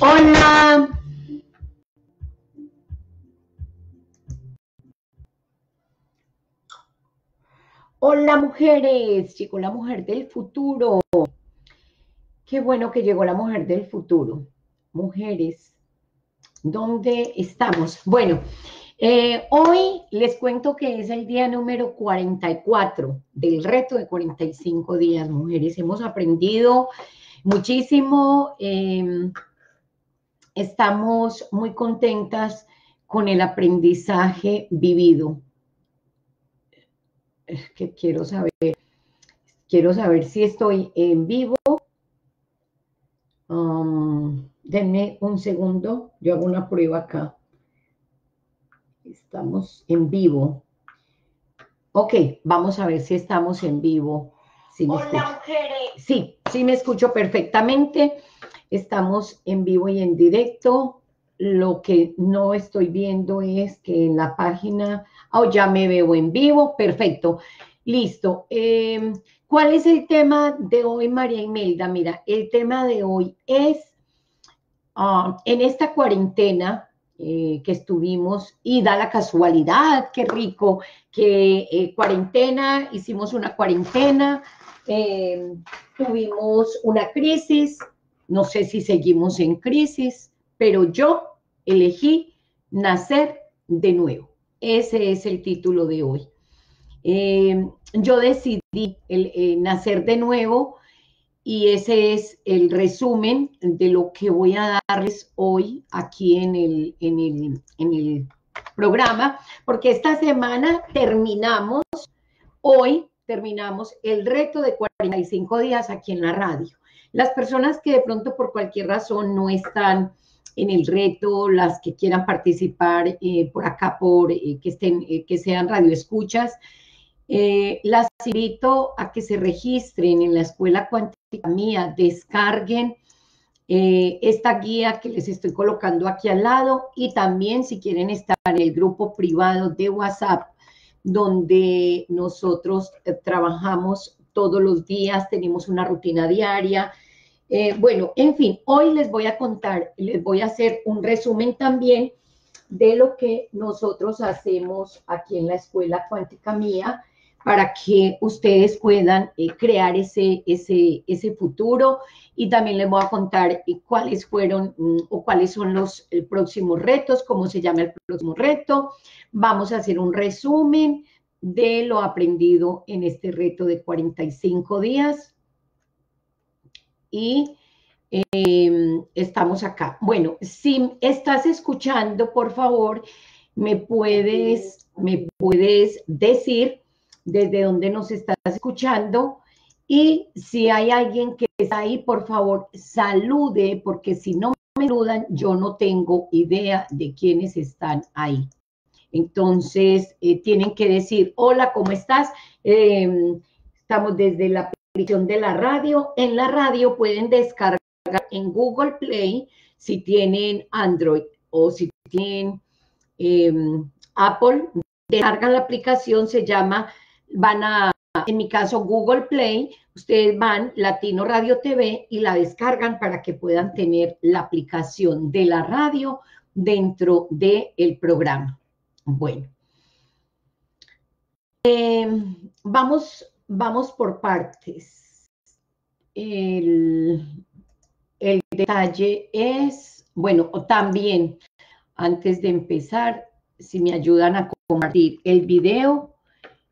Hola. Hola, mujeres. Llegó la mujer del futuro. Qué bueno que llegó la mujer del futuro. Mujeres, ¿dónde estamos? Bueno, hoy les cuento que es el día número 44 del reto de 45 días, mujeres. Hemos aprendido muchísimo. Estamos muy contentas con el aprendizaje vivido. Es que quiero saber si estoy en vivo. Denme un segundo, yo hago una prueba acá. Estamos en vivo. Ok, vamos a ver si estamos en vivo. Si me escucho. Hola, mujeres. Sí, sí me escucho perfectamente. Estamos en vivo y en directo. Lo que no estoy viendo es que en la página... Oh, ya me veo en vivo. Perfecto. Listo. ¿Cuál es el tema de hoy, María Imelda? Mira, el tema de hoy es en esta cuarentena que estuvimos, y da la casualidad, qué rico, que cuarentena, hicimos una cuarentena, tuvimos una crisis, no sé si seguimos en crisis, pero yo elegí nacer de nuevo. Ese es el título de hoy. Yo decidí nacer de nuevo y ese es el resumen de lo que voy a darles hoy aquí en el programa, porque esta semana terminamos el reto de 45 días aquí en la radio. Las personas que de pronto por cualquier razón no están en el reto, las que quieran participar por acá, que sean radioescuchas, las invito a que se registren en la Escuela Cuántica Mía, descarguen esta guía que les estoy colocando aquí al lado, y también si quieren estar en el grupo privado de WhatsApp, donde nosotros trabajamos todos los días, tenemos una rutina diaria. Bueno, en fin, hoy les voy a contar, les voy a hacer un resumen también de lo que nosotros hacemos aquí en la Escuela Cuántica Mía, para que ustedes puedan crear ese futuro, y también les voy a contar cuáles fueron o cuáles son los próximos retos, cómo se llama el próximo reto. Vamos a hacer un resumen de lo aprendido en este reto de 45 días y estamos acá. Bueno, si estás escuchando, por favor, me puedes decir desde dónde nos estás escuchando, y si hay alguien que está ahí, por favor, salude, porque si no me saludan, yo no tengo idea de quiénes están ahí. Entonces, tienen que decir, hola, ¿cómo estás? Estamos desde la aplicación de la radio. En la radio pueden descargar en Google Play, si tienen Android o si tienen Apple, descargan la aplicación, se llama... en mi caso, Google Play, ustedes van Latino Radio TV y la descargan para que puedan tener la aplicación de la radio dentro del programa. Bueno, vamos por partes. El detalle es, bueno, también, antes de empezar, si me ayudan a compartir el video.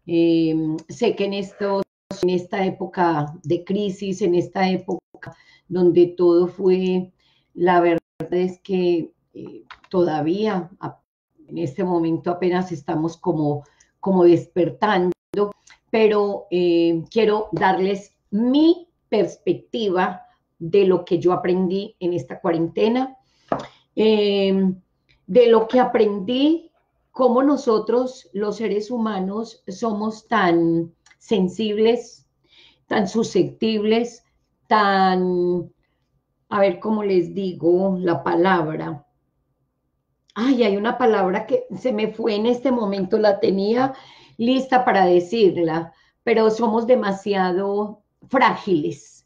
Sé que en esta época de crisis, en esta época donde todo fue, la verdad es que todavía en este momento apenas estamos como despertando, pero quiero darles mi perspectiva de lo que yo aprendí en esta cuarentena, de lo que aprendí, cómo nosotros, los seres humanos, somos tan sensibles, tan susceptibles, tan... A ver cómo les digo la palabra. Ay, hay una palabra que se me fue en este momento, la tenía lista para decirla, pero somos demasiado frágiles.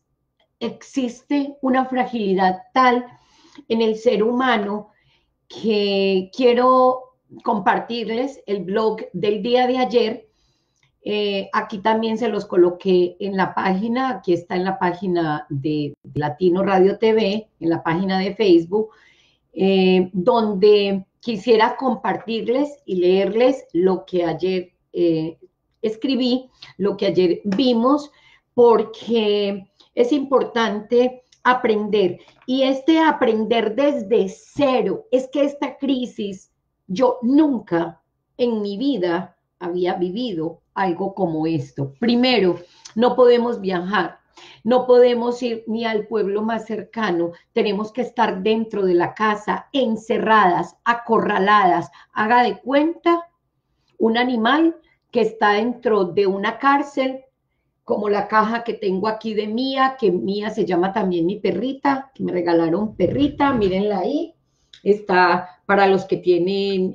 Existe una fragilidad tal en el ser humano que quiero compartirles el blog del día de ayer. Aquí también se los coloqué en la página, aquí está en la página de Latino Radio TV, en la página de Facebook, donde quisiera compartirles y leerles lo que ayer escribí, lo que ayer vimos, porque es importante aprender. Y este aprender desde cero, es que esta crisis, yo nunca en mi vida había vivido algo como esto. Primero, no podemos viajar, no podemos ir ni al pueblo más cercano, tenemos que estar dentro de la casa, encerradas, acorraladas. Haga de cuenta un animal que está dentro de una cárcel, como la caja que tengo aquí de Mía, que Mía se llama también mi perrita, que me regalaron perrita, mírenla ahí, está para los que tienen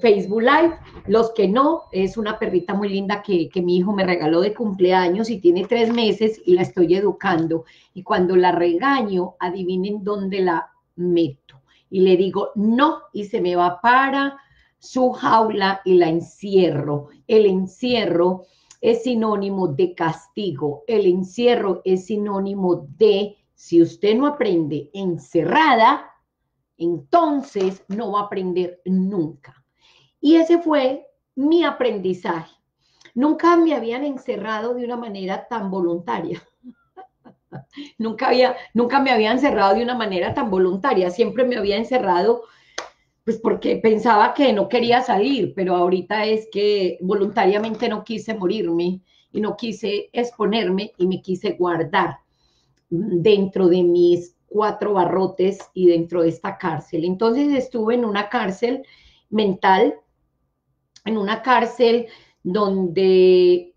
Facebook Live, los que no, es una perrita muy linda que mi hijo me regaló de cumpleaños y tiene 3 meses y la estoy educando. Y cuando la regaño, adivinen dónde la meto. Y le digo no y se me va para su jaula y la encierro. El encierro es sinónimo de castigo. El encierro es sinónimo de, si usted no aprende encerrada, entonces no va a aprender nunca. Y ese fue mi aprendizaje. Nunca me habían encerrado de una manera tan voluntaria. Nunca me habían encerrado de una manera tan voluntaria. Siempre me había encerrado pues porque pensaba que no quería salir, pero ahorita es que voluntariamente no quise morirme y no quise exponerme y me quise guardar dentro de mis 4 barrotes y dentro de esta cárcel. Entonces estuve en una cárcel mental, en una cárcel donde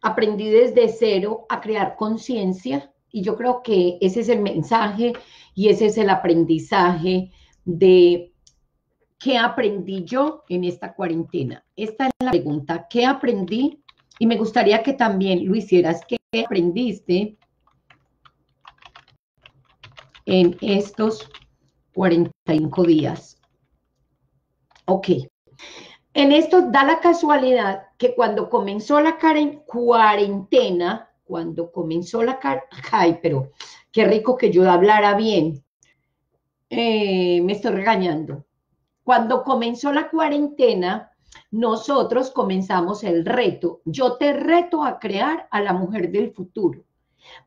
aprendí desde cero a crear conciencia, y yo creo que ese es el mensaje y ese es el aprendizaje de qué aprendí yo en esta cuarentena. Esta es la pregunta, ¿qué aprendí? Y me gustaría que también lo hicieras, ¿qué aprendiste en estos 45 días? Ok. En esto da la casualidad que cuando comenzó la cuarentena, ay, pero qué rico que yo hablara bien. Me estoy regañando. Cuando comenzó la cuarentena, nosotros comenzamos el reto. Yo te reto a crear a la mujer del futuro.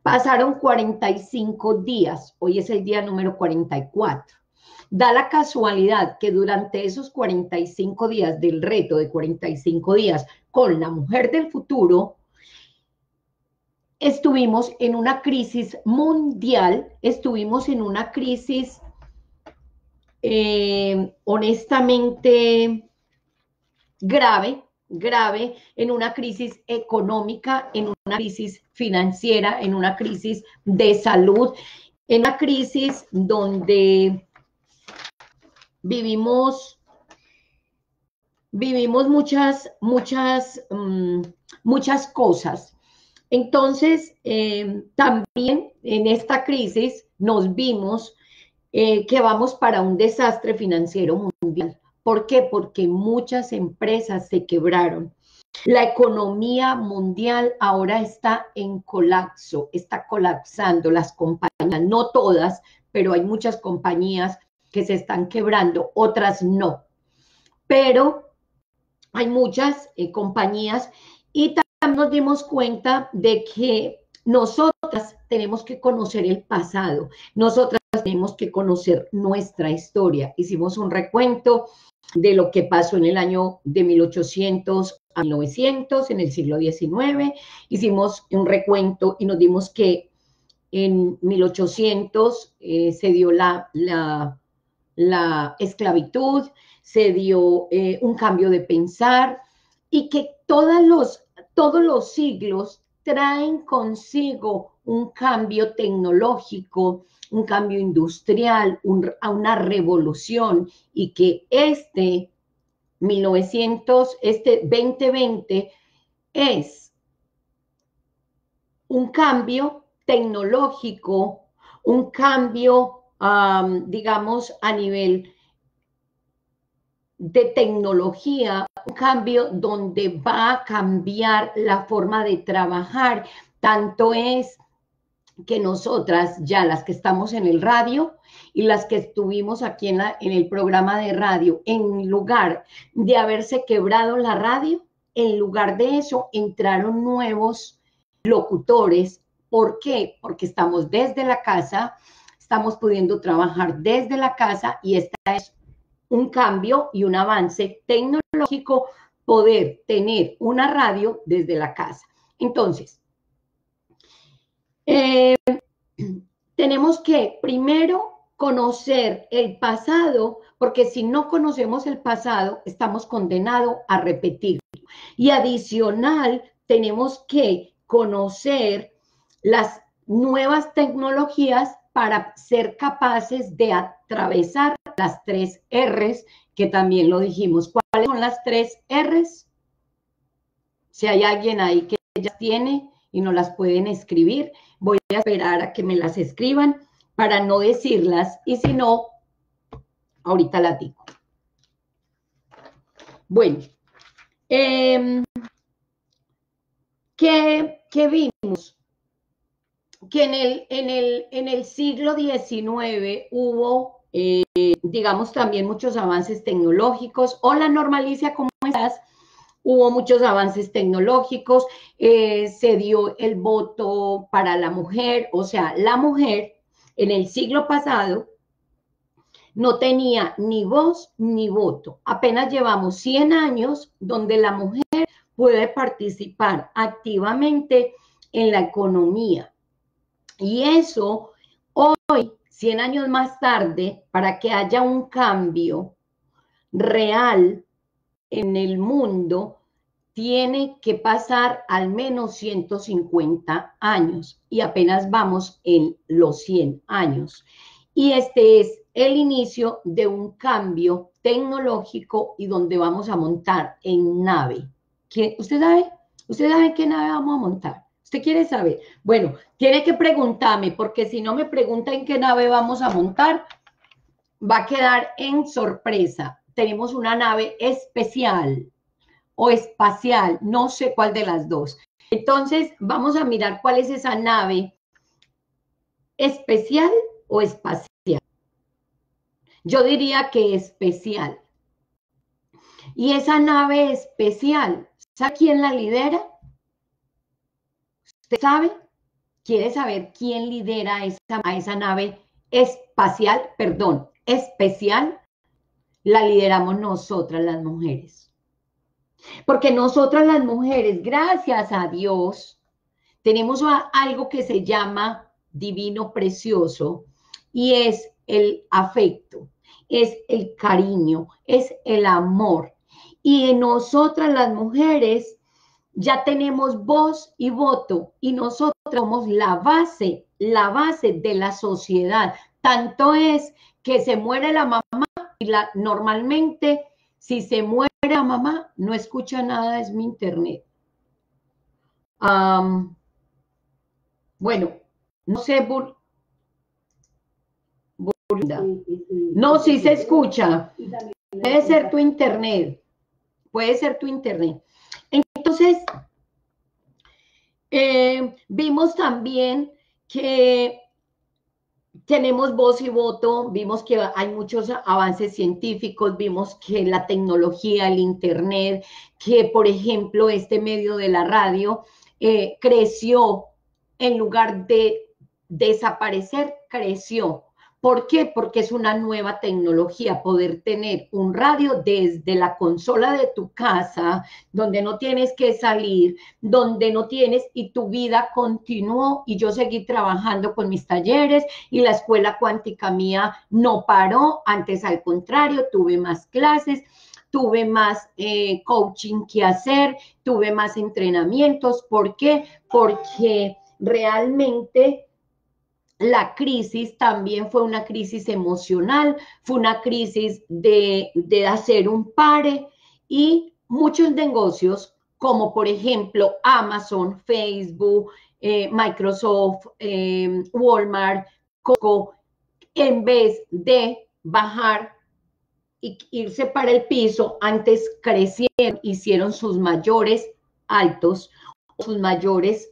Pasaron 45 días. Hoy es el día número 44. Da la casualidad que durante esos 45 días del reto de 45 días con la mujer del futuro, estuvimos en una crisis mundial, estuvimos en una crisis honestamente grave, en una crisis económica, en una crisis financiera, en una crisis de salud, en una crisis donde vivimos muchas cosas. Entonces, también en esta crisis nos vimos que vamos para un desastre financiero mundial. ¿Por qué? Porque muchas empresas se quebraron. La economía mundial ahora está en colapso, está colapsando. Las compañías, no todas, pero hay muchas compañías que se están quebrando, otras no. Pero hay muchas compañías, y también nos dimos cuenta de que nosotras tenemos que conocer el pasado, nosotras tenemos que conocer nuestra historia. Hicimos un recuento de lo que pasó en el año de 1800 a 1900, en el siglo XIX. Hicimos un recuento y nos dimos que en 1800 se dio la esclavitud, se dio un cambio de pensar, y que todos los siglos traen consigo un cambio tecnológico, un cambio industrial, una revolución, y que este 2020 es un cambio tecnológico, un cambio, digamos, a nivel de tecnología, un cambio donde va a cambiar la forma de trabajar. Tanto es que nosotras, ya las que estamos en el radio y las que estuvimos aquí en el programa de radio, en lugar de haberse quebrado la radio, en lugar de eso entraron nuevos locutores. ¿Por qué? Porque estamos desde la casa, estamos pudiendo trabajar desde la casa y esta es un cambio y un avance tecnológico, poder tener una radio desde la casa. Entonces, tenemos que primero conocer el pasado, porque si no conocemos el pasado, estamos condenados a repetirlo. Y adicional, tenemos que conocer las nuevas tecnologías para ser capaces de atravesar las 3 Rs, que también lo dijimos. ¿Cuáles son las 3 Rs? Si hay alguien ahí que ya tiene y no las pueden escribir, voy a esperar a que me las escriban para no decirlas, y si no, ahorita las digo. Bueno, ¿qué vimos? Que en el siglo XIX hubo, digamos, también muchos avances tecnológicos. Hola, Norma Alicia, ¿cómo estás? Hubo muchos avances tecnológicos, se dio el voto para la mujer, o sea, la mujer en el siglo pasado no tenía ni voz ni voto. Apenas llevamos 100 años donde la mujer puede participar activamente en la economía. Y eso, hoy, 100 años más tarde, para que haya un cambio real en el mundo, tiene que pasar al menos 150 años y apenas vamos en los 100 años. Y este es el inicio de un cambio tecnológico y donde vamos a montar en nave. ¿Usted sabe? ¿Usted sabe qué nave vamos a montar? ¿Usted quiere saber? Bueno, tiene que preguntarme, porque si no me pregunta en qué nave vamos a montar, va a quedar en sorpresa. Tenemos una nave especial o espacial, no sé cuál de las dos. Entonces, vamos a mirar cuál es esa nave especial o espacial. Yo diría que especial. Y esa nave especial, ¿sabe quién la lidera? ¿Usted sabe? ¿Quiere saber quién lidera a esa nave espacial? Perdón, especial. La lideramos nosotras las mujeres, porque nosotras las mujeres, gracias a Dios, tenemos algo que se llama divino precioso, y es el afecto, es el cariño, es el amor, y en nosotras las mujeres ya tenemos voz y voto, y nosotras somos la base de la sociedad. Tanto es que se muere la mamá, normalmente, si se muere la mamá, no escucha nada, es mi internet. Bueno, no sé, Burda. No, sí se escucha. Puede ser tu internet. Puede ser tu internet. Entonces, vimos también que tenemos voz y voto, vimos que hay muchos avances científicos, vimos que la tecnología, el internet, que por ejemplo este medio de la radio creció, en lugar de desaparecer, creció. ¿Por qué? Porque es una nueva tecnología, poder tener un radio desde la consola de tu casa, donde no tienes que salir, donde no tienes, y tu vida continuó, y yo seguí trabajando con mis talleres, y la escuela cuántica mía no paró, antes al contrario, tuve más clases, tuve más coaching que hacer, tuve más entrenamientos. ¿Por qué? Porque realmente la crisis también fue una crisis emocional, fue una crisis de hacer un pare, y muchos negocios como por ejemplo Amazon, Facebook, Microsoft, Walmart, Costco, en vez de bajar e irse para el piso, antes crecieron, hicieron sus mayores altos, sus mayores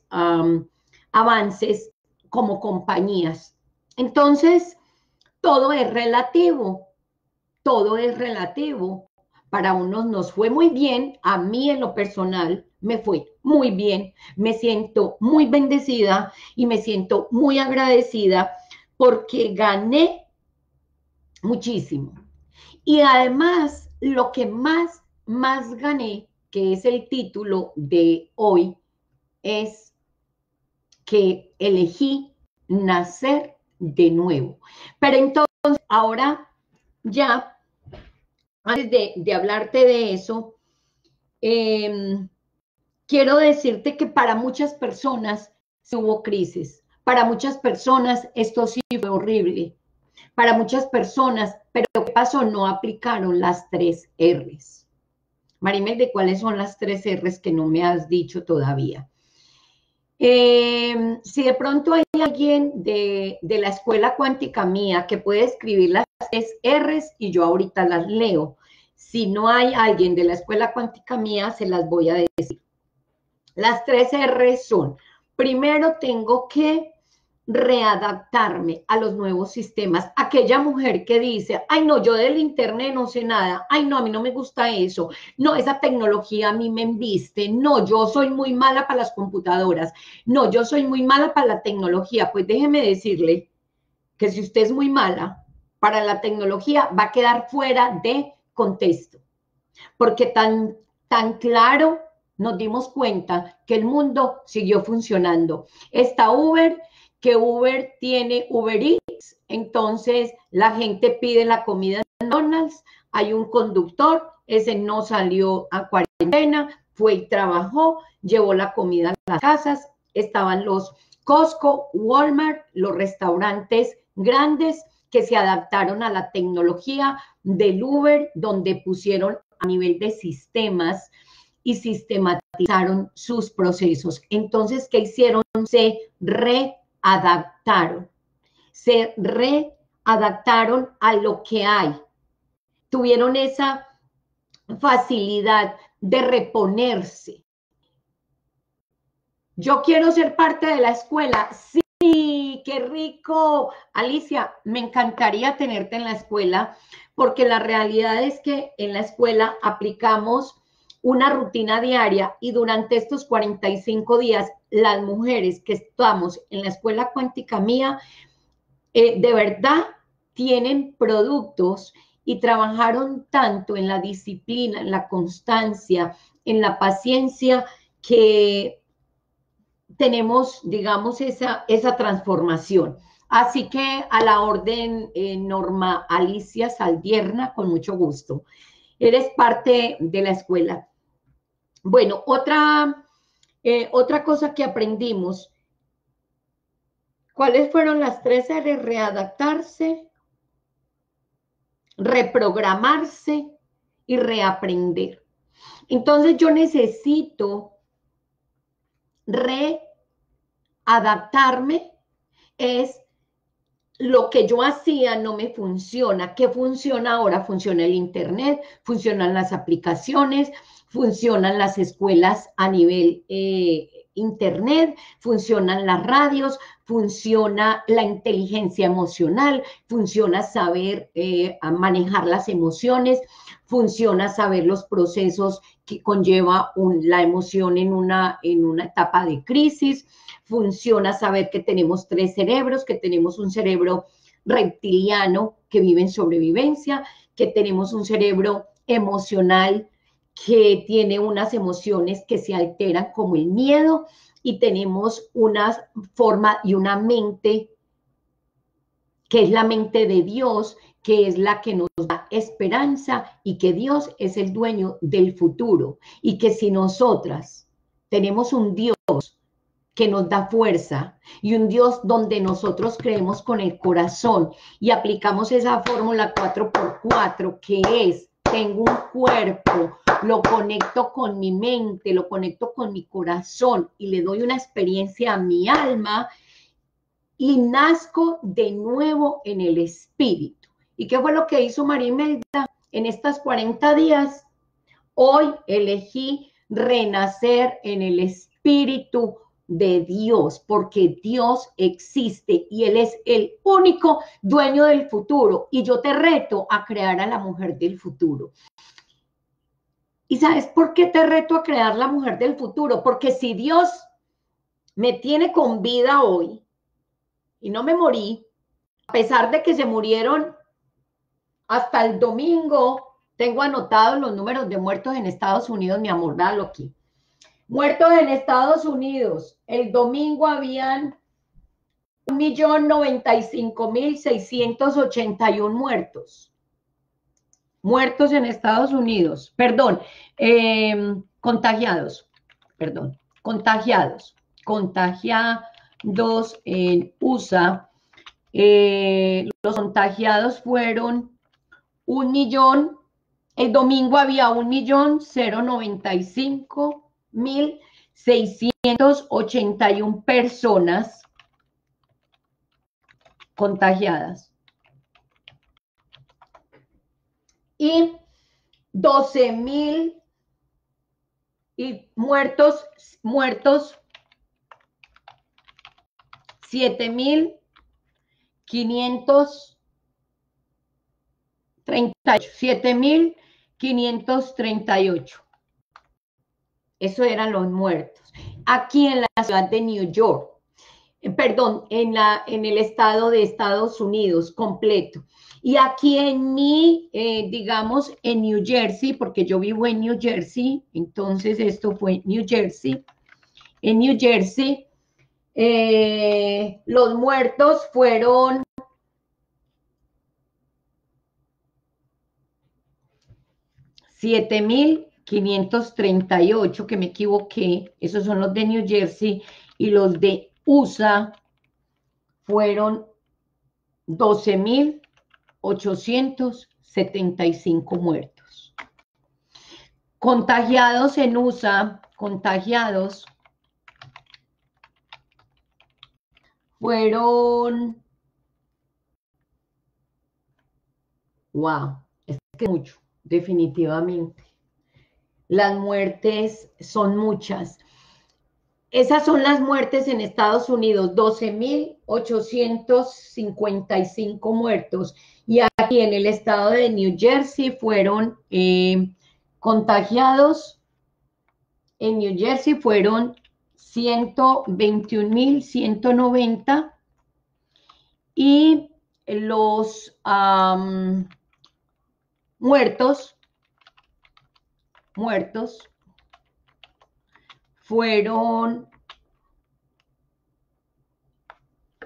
avances como compañías. Entonces, todo es relativo, todo es relativo. Para unos nos fue muy bien, a mí en lo personal me fue muy bien, me siento muy bendecida y me siento muy agradecida porque gané muchísimo. Y además, lo que más gané, que es el título de hoy, es que elegí nacer de nuevo. Pero entonces, ahora ya, antes de hablarte de eso, quiero decirte que para muchas personas sí hubo crisis. Para muchas personas esto sí fue horrible. Para muchas personas, pero ¿qué pasó? No aplicaron las 3 R's. Maria Imelda, ¿de cuáles son las 3 R's que no me has dicho todavía? Si de pronto hay alguien de la Escuela Cuántica Mía que puede escribir las 3 R's y yo ahorita las leo. Si no hay alguien de la Escuela Cuántica Mía, se las voy a decir. Las 3 R's son, primero tengo que readaptarme a los nuevos sistemas. Aquella mujer que dice, ay no, yo del internet no sé nada, ay no, a mí no me gusta eso, no, esa tecnología a mí me embiste, no, yo soy muy mala para las computadoras, no, yo soy muy mala para la tecnología. Pues déjeme decirle que si usted es muy mala para la tecnología, va a quedar fuera de contexto, porque tan claro nos dimos cuenta que el mundo siguió funcionando. Está Uber, que Uber tiene Uber Eats, entonces la gente pide la comida en McDonald's, hay un conductor, ese no salió a cuarentena, fue y trabajó, llevó la comida a las casas. Estaban los Costco, Walmart, los restaurantes grandes que se adaptaron a la tecnología del Uber, donde pusieron a nivel de sistemas y sistematizaron sus procesos. Entonces, ¿qué hicieron? Se readaptaron a lo que hay. Tuvieron esa facilidad de reponerse. Yo quiero ser parte de la escuela. Sí, qué rico. Alicia, me encantaría tenerte en la escuela, porque la realidad es que en la escuela aplicamos una rutina diaria y durante estos 45 días las mujeres que estamos en la Escuela Cuántica Mía de verdad tienen productos y trabajaron tanto en la disciplina, en la constancia, en la paciencia, que tenemos, digamos, esa transformación. Así que a la orden, Norma Alicia Saldierna, con mucho gusto. Eres parte de la escuela. Bueno, otra cosa que aprendimos. ¿Cuáles fueron las 3 R? Readaptarse, reprogramarse y reaprender. Entonces yo necesito readaptarme. Es lo que yo hacía no me funciona. ¿Qué funciona ahora? Funciona el internet, funcionan las aplicaciones, funcionan las escuelas a nivel internet, funcionan las radios, funciona la inteligencia emocional, funciona saber manejar las emociones, funciona saber los procesos que conlleva la emoción en una etapa de crisis, funciona saber que tenemos 3 cerebros, que tenemos un cerebro reptiliano que vive en sobrevivencia, que tenemos un cerebro emocional que tiene unas emociones que se alteran como el miedo, y tenemos una forma y una mente que es la mente de Dios, que es la que nos da esperanza, y que Dios es el dueño del futuro, y que si nosotras tenemos un Dios que nos da fuerza y un Dios donde nosotros creemos con el corazón y aplicamos esa fórmula 4x4 que es tengo un cuerpo, lo conecto con mi mente, lo conecto con mi corazón y le doy una experiencia a mi alma y nazco de nuevo en el espíritu. ¿Y qué fue lo que hizo Maria Imelda en estas 40 días? Hoy elegí renacer en el espíritu de Dios, porque Dios existe y Él es el único dueño del futuro. Y yo te reto a crear a la mujer del futuro. ¿Y sabes por qué te reto a crear la mujer del futuro? Porque si Dios me tiene con vida hoy y no me morí, a pesar de que se murieron hasta el domingo, tengo anotados los números de muertos en Estados Unidos, mi amor, dalo aquí. Muertos en Estados Unidos, el domingo habían 1.095.681 muertos. Muertos en Estados Unidos, perdón, contagiados, perdón, contagiados en USA. Los contagiados fueron 1.000.000, el domingo había 1.095.681 personas contagiadas y 12.000 y muertos 7.538. Eso eran los muertos. Aquí en la ciudad de New York, perdón, en el estado de Estados Unidos completo. Y aquí en mi, digamos, en New Jersey, porque yo vivo en New Jersey, entonces esto fue New Jersey. En New Jersey, los muertos fueron 7.538, que me equivoqué, esos son los de New Jersey, y los de USA fueron 12.875 muertos. Contagiados en USA, contagiados fueron, wow, es que mucho, definitivamente. Las muertes son muchas. Esas son las muertes en Estados Unidos, 12.855 muertos. Y aquí en el estado de New Jersey fueron contagiados. En New Jersey fueron 121.190. Y los muertos fueron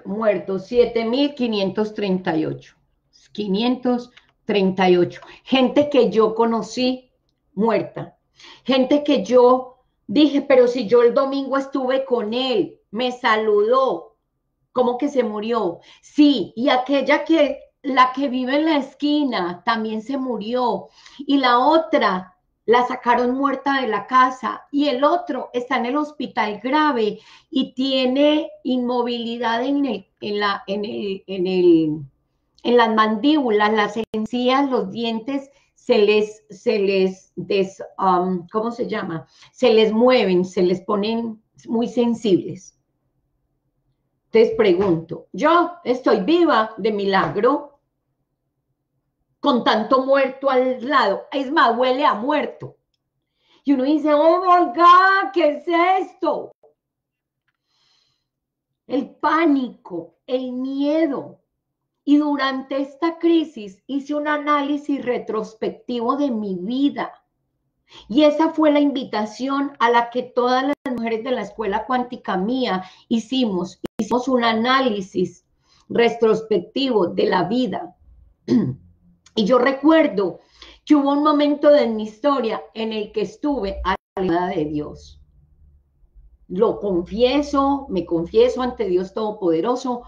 7.538, gente que yo conocí muerta, gente que yo dije, pero si yo el domingo estuve con él, me saludó, ¿cómo que se murió? Sí, y aquella que, la que vive en la esquina, también se murió, y la otra la sacaron muerta de la casa y el otro está en el hospital grave y tiene inmovilidad en las mandíbulas, las encías, los dientes ¿cómo se llama? Se les mueven, se les ponen muy sensibles. Te pregunto, yo estoy viva de milagro, con tanto muerto al lado, es más, huele a muerto. Y uno dice, oh my God, ¿qué es esto? El pánico, el miedo. Y durante esta crisis hice un análisis retrospectivo de mi vida. Y esa fue la invitación a la que todas las mujeres de la Escuela Cuántica Mía hicimos. Hicimos un análisis retrospectivo de la vida. Y yo recuerdo que hubo un momento de mi historia en el que estuve alejada de Dios. Lo confieso, me confieso ante Dios Todopoderoso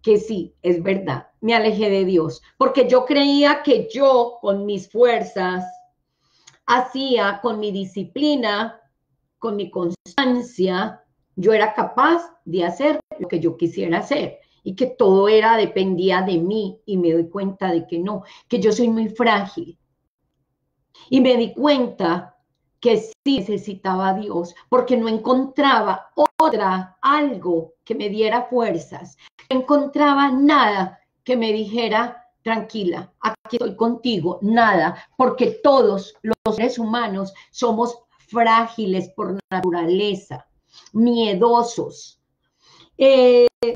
que sí, es verdad, me alejé de Dios. Porque yo creía que yo, con mis fuerzas, hacía con mi disciplina, con mi constancia, yo era capaz de hacer lo que yo quisiera hacer y que todo era, dependía de mí, y me doy cuenta de que no, que yo soy muy frágil. Y me di cuenta que sí necesitaba a Dios, porque no encontraba algo que me diera fuerzas, no encontraba nada que me dijera, tranquila, aquí estoy contigo, nada, porque todos los seres humanos somos frágiles por naturaleza, miedosos,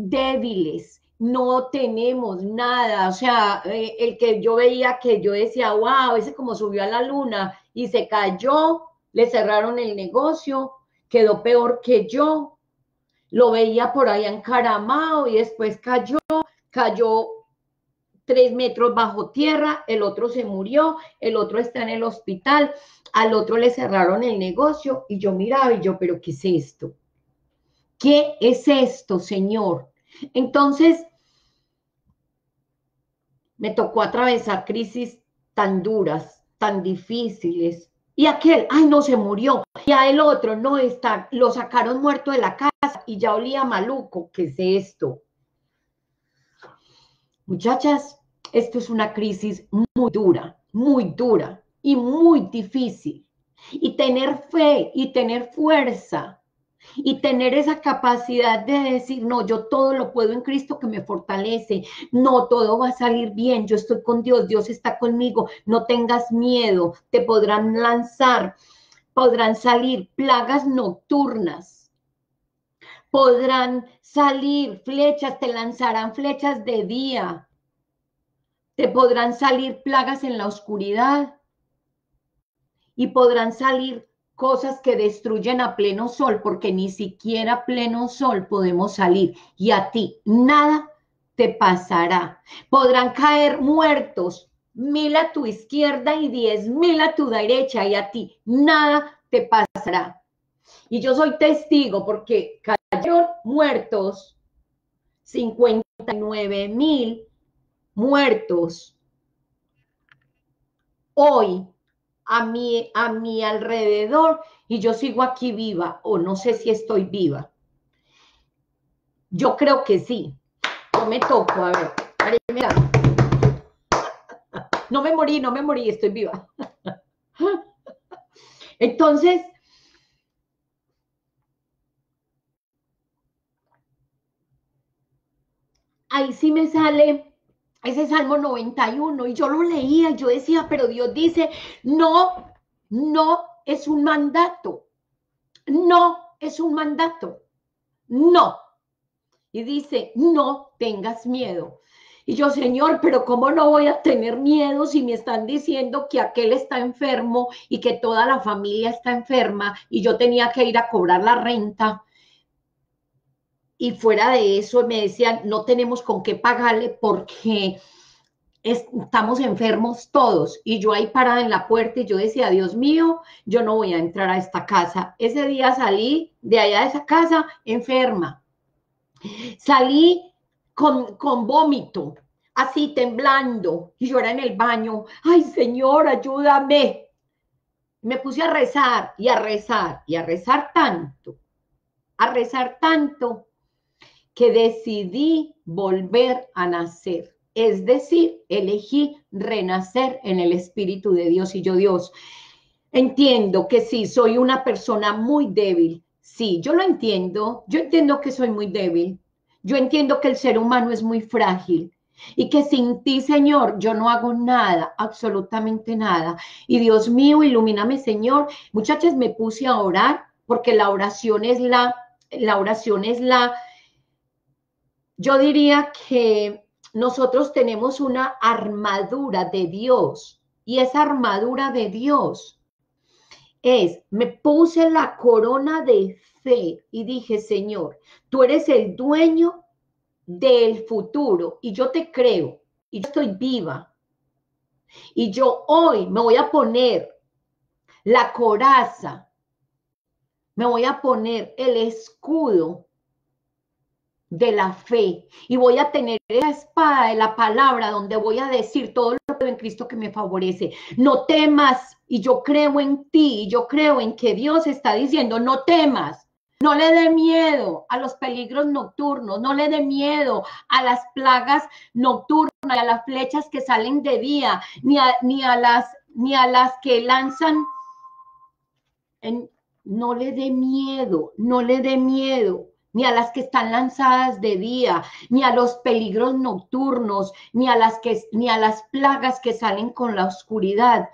débiles, no tenemos nada, o sea, el que yo veía que yo decía, wow, ese como subió a la luna y se cayó, le cerraron el negocio, quedó peor que yo, lo veía por allá encaramado y después cayó 3 metros bajo tierra, el otro se murió, el otro está en el hospital, al otro le cerraron el negocio y yo miraba y yo, pero ¿qué es esto? ¿Qué es esto, Señor? Entonces, me tocó atravesar crisis tan duras, tan difíciles. Y aquel, ay, no, se murió. Y a el otro, no, está, lo sacaron muerto de la casa y ya olía maluco. ¿Qué es esto? Muchachas, esto es una crisis muy dura y muy difícil. Y tener fe y tener fuerza y tener esa capacidad de decir, no, yo todo lo puedo en Cristo que me fortalece, no, todo va a salir bien, yo estoy con Dios, Dios está conmigo, no tengas miedo, te podrán lanzar, podrán salir plagas nocturnas, podrán salir flechas, te lanzarán flechas de día, te podrán salir plagas en la oscuridad y podrán salir cosas que destruyen a pleno sol, porque ni siquiera a pleno sol podemos salir. Y a ti nada te pasará. Podrán caer muertos, 1000 a tu izquierda y 10.000 a tu derecha, y a ti nada te pasará. Y yo soy testigo porque cayeron muertos, 59.000 muertos. Hoy, a mi alrededor, y yo sigo aquí viva, o no sé si estoy viva. Yo creo que sí. No me toco, a ver. No me morí, estoy viva. Entonces, ahí sí me sale ese Salmo 91, y yo lo leía, yo decía, pero Dios dice, no, no es un mandato, no es un mandato, no. Y dice, no tengas miedo. Y yo, Señor, pero ¿cómo no voy a tener miedo si me están diciendo que aquel está enfermo y que toda la familia está enferma y yo tenía que ir a cobrar la renta? Y fuera de eso me decían, no tenemos con qué pagarle porque estamos enfermos todos. Y yo ahí parada en la puerta y yo decía, Dios mío, yo no voy a entrar a esta casa. Ese día salí de allá de esa casa enferma. Salí con vómito, así temblando. Y yo era en el baño, ay, Señor, ayúdame. Me puse a rezar y a rezar y a rezar tanto. A rezar tanto que decidí volver a nacer, es decir, elegí renacer en el Espíritu de Dios. Y yo, Dios, entiendo que sí, soy una persona muy débil, sí, yo lo entiendo, yo entiendo que soy muy débil, yo entiendo que el ser humano es muy frágil y que sin ti, Señor, yo no hago nada, absolutamente nada. Y Dios mío, ilumíname, Señor. Muchachas, me puse a orar porque la oración es la oración es yo diría que nosotros tenemos una armadura de Dios, y esa armadura de Dios es, me puse la corona de fe y dije, Señor, tú eres el dueño del futuro, y yo te creo, y yo estoy viva, y yo hoy me voy a poner la coraza, me voy a poner el escudo de la fe y voy a tener la espada de la palabra donde voy a decir todo lo que en Cristo que me favorece. No temas, y yo creo en ti, y yo creo en que Dios está diciendo, no temas. No le dé miedo a los peligros nocturnos, no le dé miedo a las plagas nocturnas, a las flechas que salen de día, ni a las que lanzan. No le dé miedo, no le dé miedo, ni a las que están lanzadas de día, ni a los peligros nocturnos, ni a las plagas que salen con la oscuridad,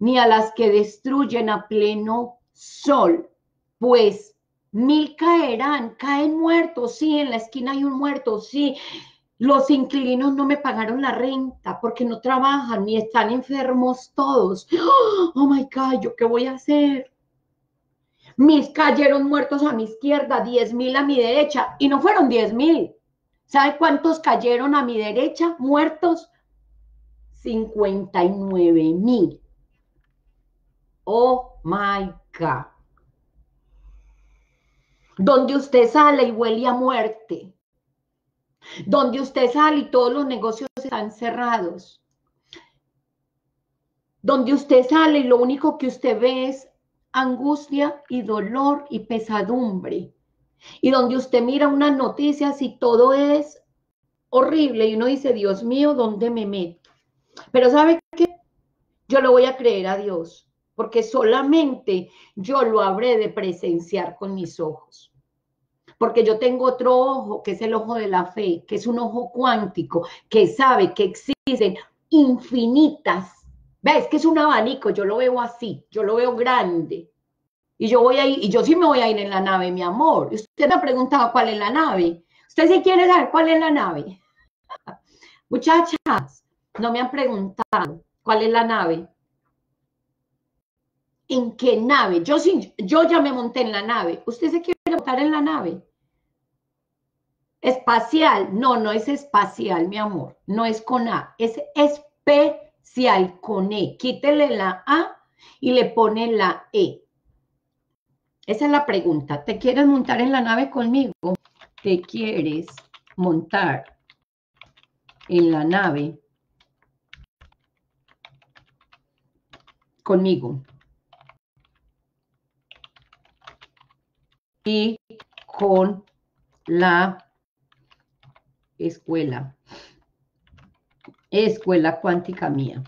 ni a las que destruyen a pleno sol, pues 1000 caerán, caen muertos, sí, en la esquina hay un muerto, sí, los inquilinos no me pagaron la renta porque no trabajan ni están enfermos todos. Oh my God, ¿yo qué voy a hacer? 1000 cayeron muertos a mi izquierda, 10.000 a mi derecha, y no fueron 10.000. ¿Sabe cuántos cayeron a mi derecha muertos? 59.000. Oh my God. Donde usted sale y huele a muerte. Donde usted sale y todos los negocios están cerrados. Donde usted sale y lo único que usted ve es angustia y dolor y pesadumbre. Y donde usted mira unas noticias y todo es horrible. Y uno dice, Dios mío, ¿dónde me meto? Pero ¿sabe qué? Yo le voy a creer a Dios. Porque solamente yo lo habré de presenciar con mis ojos. Porque yo tengo otro ojo, que es el ojo de la fe, que es un ojo cuántico, que sabe que existen infinitas. ¿Ves? Que es un abanico, yo lo veo así, yo lo veo grande. Y yo voy a ir, y yo sí me voy a ir en la nave, mi amor. Usted me ha preguntado cuál es la nave. ¿Usted sí quiere saber cuál es la nave? Muchachas, no me han preguntado cuál es la nave. ¿En qué nave? Yo ya me monté en la nave. ¿Usted se quiere montar en la nave? Espacial. No, no es espacial, mi amor. No es con A. Es especial con E. Quítele la A y le pone la E. Esa es la pregunta. ¿Te quieres montar en la nave conmigo? ¿Te quieres montar en la nave conmigo? Y con la escuela cuántica mía.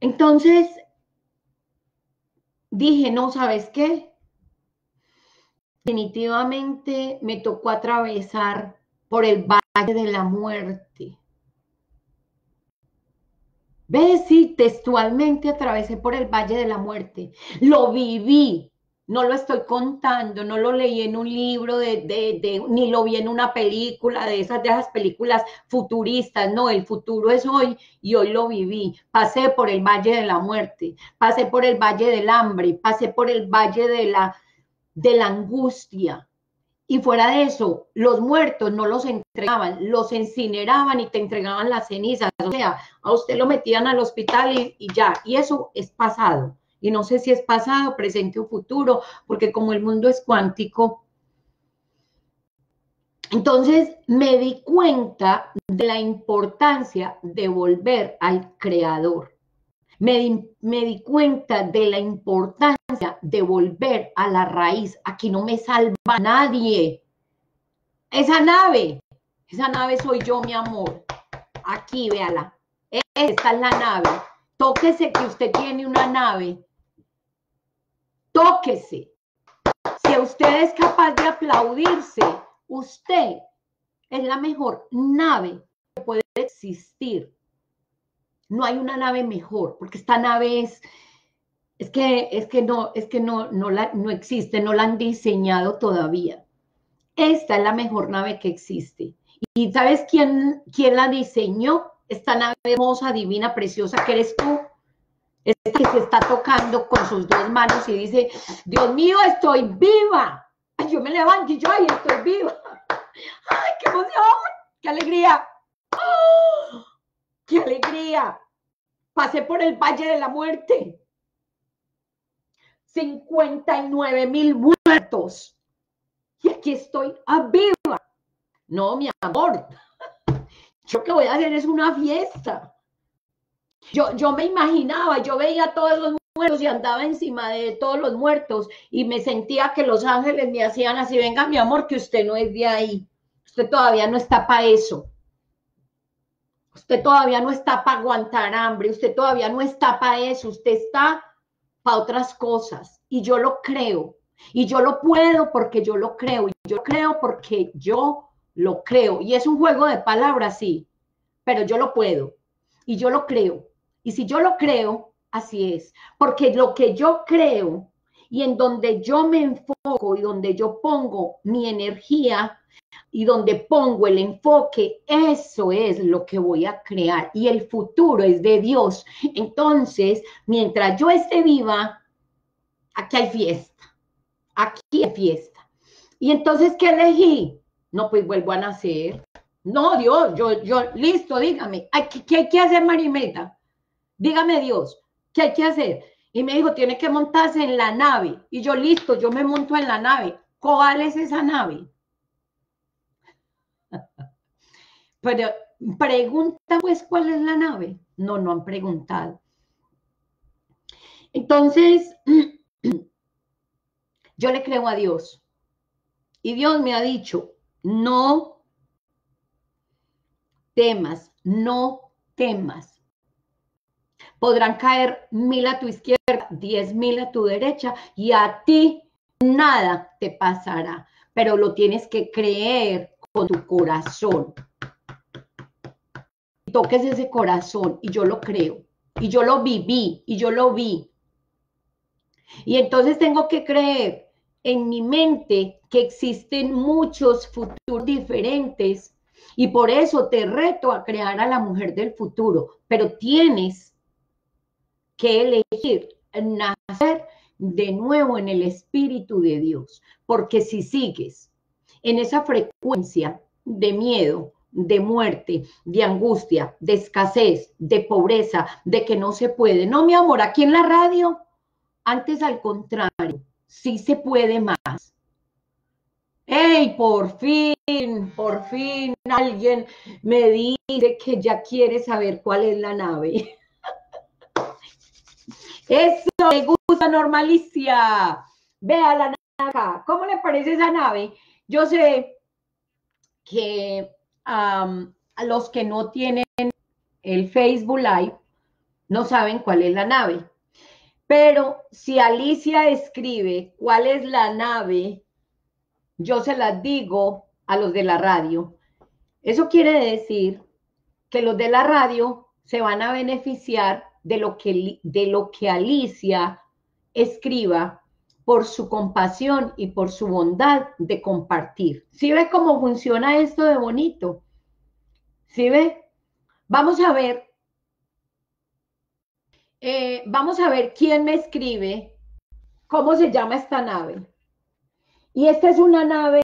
Entonces, dije, no, ¿sabes qué? Definitivamente me tocó atravesar por el valle de la muerte. ¿Ves? Sí, textualmente atravesé por el Valle de la Muerte. Lo viví, no lo estoy contando, no lo leí en un libro, ni lo vi en una película, de esas películas futuristas. No, el futuro es hoy y hoy lo viví. Pasé por el Valle de la Muerte, pasé por el Valle del Hambre, pasé por el Valle de la Angustia. Y fuera de eso, los muertos no los entregaban, los incineraban y te entregaban las cenizas. O sea, a usted lo metían al hospital y ya. Y eso es pasado. Y no sé si es pasado, presente o futuro, porque como el mundo es cuántico. Entonces me di cuenta de la importancia de volver al Creador. Me di cuenta de la importancia de volver a la raíz. Aquí no me salva nadie. Esa nave soy yo, mi amor. Aquí, véala. Esta es la nave. Tóquese que usted tiene una nave. Tóquese. Si usted es capaz de aplaudirse, usted es la mejor nave que puede existir. No hay una nave mejor, porque esta nave no existe, no la han diseñado todavía. Esta es la mejor nave que existe. ¿Y sabes quién la diseñó? Esta nave hermosa, divina, preciosa, que eres tú. Esta que se está tocando con sus dos manos y dice, Dios mío, estoy viva. Ay, yo me levanto y yo, ay, estoy viva. Ay, qué emoción, qué alegría. ¡Oh! ¡Qué alegría! Pasé por el Valle de la Muerte. 59.000 muertos. Y aquí estoy, viva. No, mi amor, yo que voy a hacer es una fiesta. Yo me imaginaba, yo veía a todos los muertos y andaba encima de todos los muertos y me sentía que los ángeles me hacían así, venga mi amor, que usted no es de ahí, usted todavía no está para eso, usted todavía no está para aguantar hambre, usted todavía no está para eso, usted está para otras cosas. Y yo lo creo, y yo lo puedo porque yo lo creo, y yo lo creo porque yo lo creo. Y es un juego de palabras, sí, pero yo lo puedo y yo lo creo. Y si yo lo creo, así es. Porque lo que yo creo y en donde yo me enfoco y donde yo pongo mi energía y donde pongo el enfoque, eso es lo que voy a crear. Y el futuro es de Dios. Entonces, mientras yo esté viva, aquí hay fiesta. Aquí hay fiesta. Y entonces, ¿qué elegí? No, pues vuelvo a nacer. No, Dios, yo, listo, dígame, ¿qué hay que hacer, Maria Imelda? Dígame, Dios, ¿qué hay que hacer? Y me dijo, tiene que montarse en la nave. Y yo, listo, yo me monto en la nave. ¿Cuál es esa nave? Pero pregunta, pues, ¿cuál es la nave? No, no han preguntado. Entonces, yo le creo a Dios. Y Dios me ha dicho, no temas, no temas. Podrán caer 1000 a tu izquierda, 10.000 a tu derecha, y a ti nada te pasará, pero lo tienes que creer con tu corazón. Toques ese corazón, y yo lo creo, y yo lo viví, y yo lo vi. Y entonces tengo que creer en mi mente que existen muchos futuros diferentes, y por eso te reto a crear a la mujer del futuro, pero tienes que elegir nacer de nuevo en el Espíritu de Dios, porque si sigues en esa frecuencia de miedo, de muerte, de angustia, de escasez, de pobreza, de que no se puede. No, mi amor, aquí en la radio, antes al contrario, sí se puede más. ¡Ey, por fin alguien me dice que ya quiere saber cuál es la nave! ¡Eso me gusta, Norma Alicia! Vea la nave acá. ¿Cómo le parece esa nave? Yo sé que a los que no tienen el Facebook Live no saben cuál es la nave. Pero si Alicia escribe cuál es la nave, yo se las digo a los de la radio. Eso quiere decir que los de la radio se van a beneficiar de lo que Alicia escriba por su compasión y por su bondad de compartir. ¿Sí ve cómo funciona esto de bonito? ¿Sí ve? Vamos a ver quién me escribe, cómo se llama esta nave. Y esta es una nave,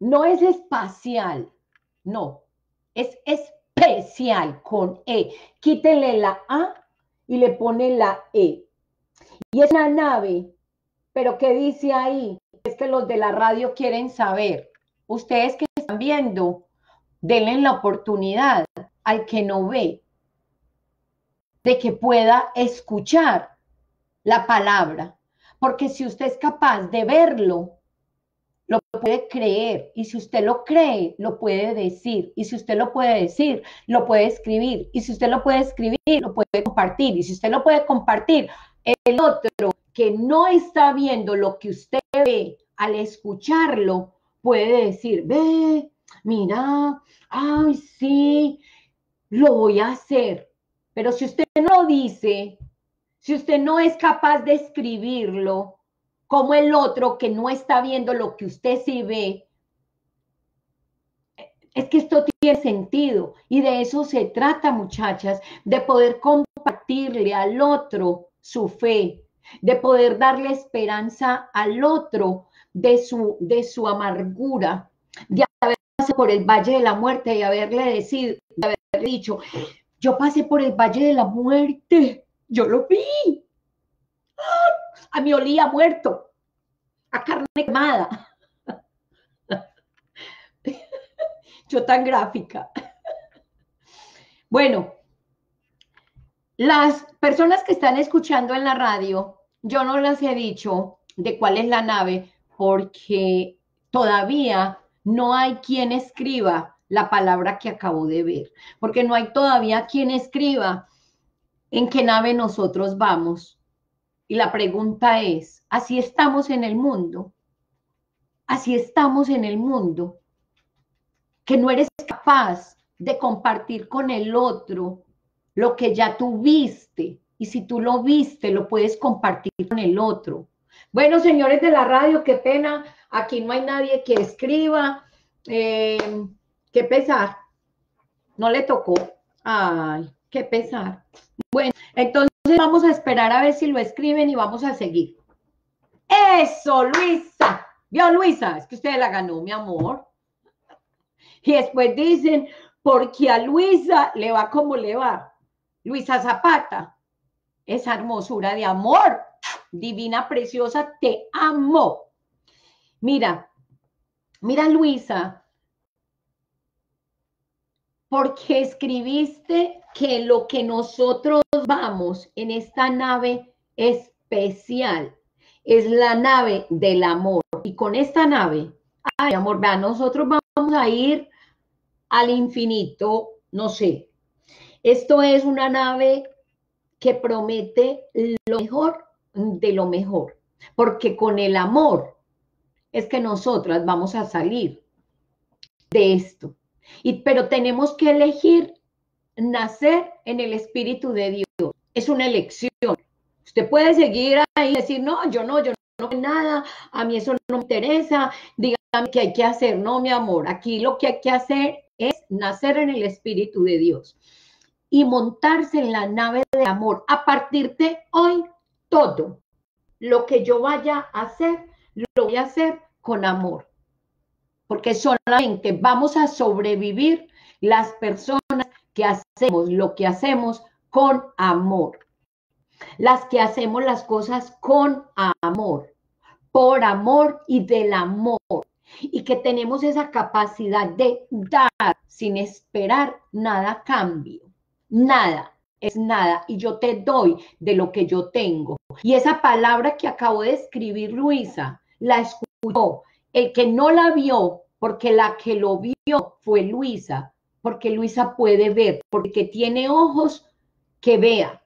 no es espacial, no, es especial con E. Quítele la A y le pone la E. Y es una nave, pero ¿qué dice ahí? Es que los de la radio quieren saber. Ustedes que están viendo, denle la oportunidad al que no ve de que pueda escuchar la palabra, porque si usted es capaz de verlo, lo puede creer, y si usted lo cree, lo puede decir, y si usted lo puede decir, lo puede escribir, y si usted lo puede escribir, lo puede compartir, y si usted lo puede compartir, el otro que no está viendo lo que usted ve, al escucharlo, puede decir, ve, mira, ay, sí, lo voy a hacer. Pero si usted no lo dice, si usted no es capaz de escribirlo, como el otro que no está viendo lo que usted sí ve, es que esto tiene sentido. Y de eso se trata, muchachas, de poder compartirle al otro su fe, de poder darle esperanza al otro de su amargura, de haber pasado por el valle de la muerte y haberle dicho, yo pasé por el valle de la muerte, yo lo vi, a mí olía muerto, a carne quemada. yo tan gráfica. Bueno, las personas que están escuchando en la radio, yo no las he dicho de cuál es la nave, porque todavía no hay quien escriba la palabra que acabo de ver, porque no hay todavía quien escriba en qué nave nosotros vamos. Y la pregunta es, ¿así estamos en el mundo? Así estamos en el mundo, que no eres capaz de compartir con el otro lo que ya tú viste, y si tú lo viste, lo puedes compartir con el otro. Bueno, señores de la radio, qué pena, aquí no hay nadie que escriba, qué pesar, no le tocó, ay, qué pesar. Bueno, entonces vamos a esperar a ver si lo escriben y vamos a seguir. ¡Eso, Luisa! Vio, Luisa, es que usted la ganó, mi amor. Y después dicen, porque a Luisa le va como le va. Luisa Zapata, esa hermosura de amor, divina, preciosa, te amo. Mira, mira, Luisa, porque escribiste que lo que nosotros vamos en esta nave especial es la nave del amor. Y con esta nave, ay, amor, vea, nosotros vamos a ir al infinito, no sé. Esto es una nave que promete lo mejor de lo mejor, porque con el amor es que nosotras vamos a salir de esto. Pero tenemos que elegir nacer en el Espíritu de Dios. Es una elección. Usted puede seguir ahí y decir, no, yo no nada, a mí eso no me interesa, dígame qué hay que hacer. No, mi amor, aquí lo que hay que hacer es nacer en el Espíritu de Dios y montarse en la nave del amor. A partir de hoy, todo lo que yo vaya a hacer, lo voy a hacer con amor, porque solamente vamos a sobrevivir las personas que hacemos lo que hacemos con amor. Las que hacemos las cosas con amor, por amor y del amor. Y que tenemos esa capacidad de dar sin esperar nada a cambio. Nada es nada. Y yo te doy de lo que yo tengo. Y esa palabra que acabo de escribir, Luisa, la escuchó el que no la vio, porque la que lo vio fue Luisa. Porque Luisa puede ver, porque tiene ojos que vea.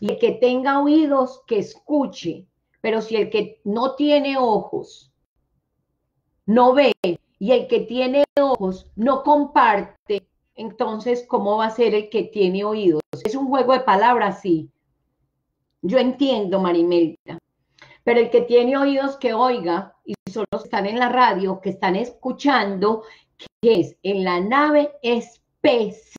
Y el que tenga oídos, que escuche. Pero si el que no tiene ojos, no ve, y el que tiene ojos no comparte, entonces, ¿cómo va a ser el que tiene oídos? Es un juego de palabras, sí. Yo entiendo, Maria Imelda. Pero el que tiene oídos, que oiga, y solo están en la radio, que están escuchando, que es en la nave especial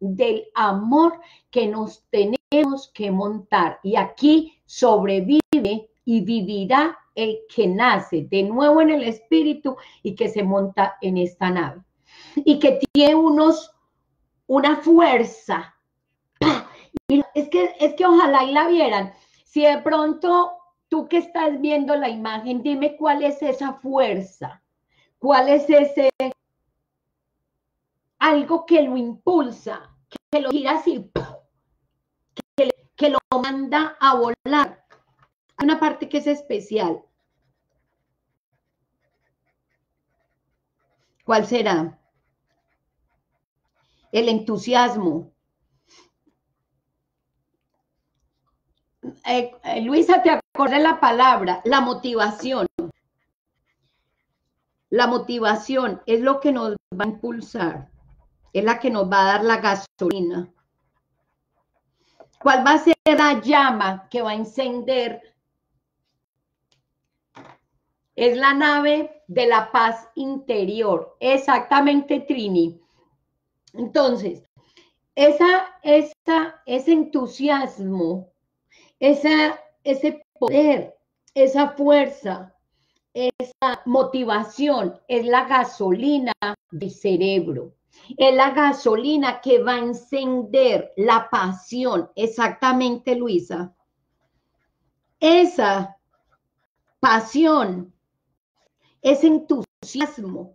del amor que nos tenemos que montar, y aquí sobrevive y vivirá el que nace de nuevo en el espíritu y que se monta en esta nave y que tiene una fuerza. Y es que ojalá y la vieran. Si de pronto tú que estás viendo la imagen, dime cuál es esa fuerza, cuál es ese algo que lo impulsa, que lo gira así, que lo manda a volar. Hay una parte que es especial. ¿Cuál será? El entusiasmo. Luisa, te acuerdas la palabra, la motivación. La motivación es lo que nos va a impulsar. Es la que nos va a dar la gasolina. ¿Cuál va a ser la llama que va a encender? Es la nave de la paz interior. Exactamente, Trini. Entonces, ese entusiasmo, ese poder, esa fuerza, esa motivación es la gasolina del cerebro. Es la gasolina que va a encender la pasión. Exactamente, Luisa. Esa pasión, ese entusiasmo,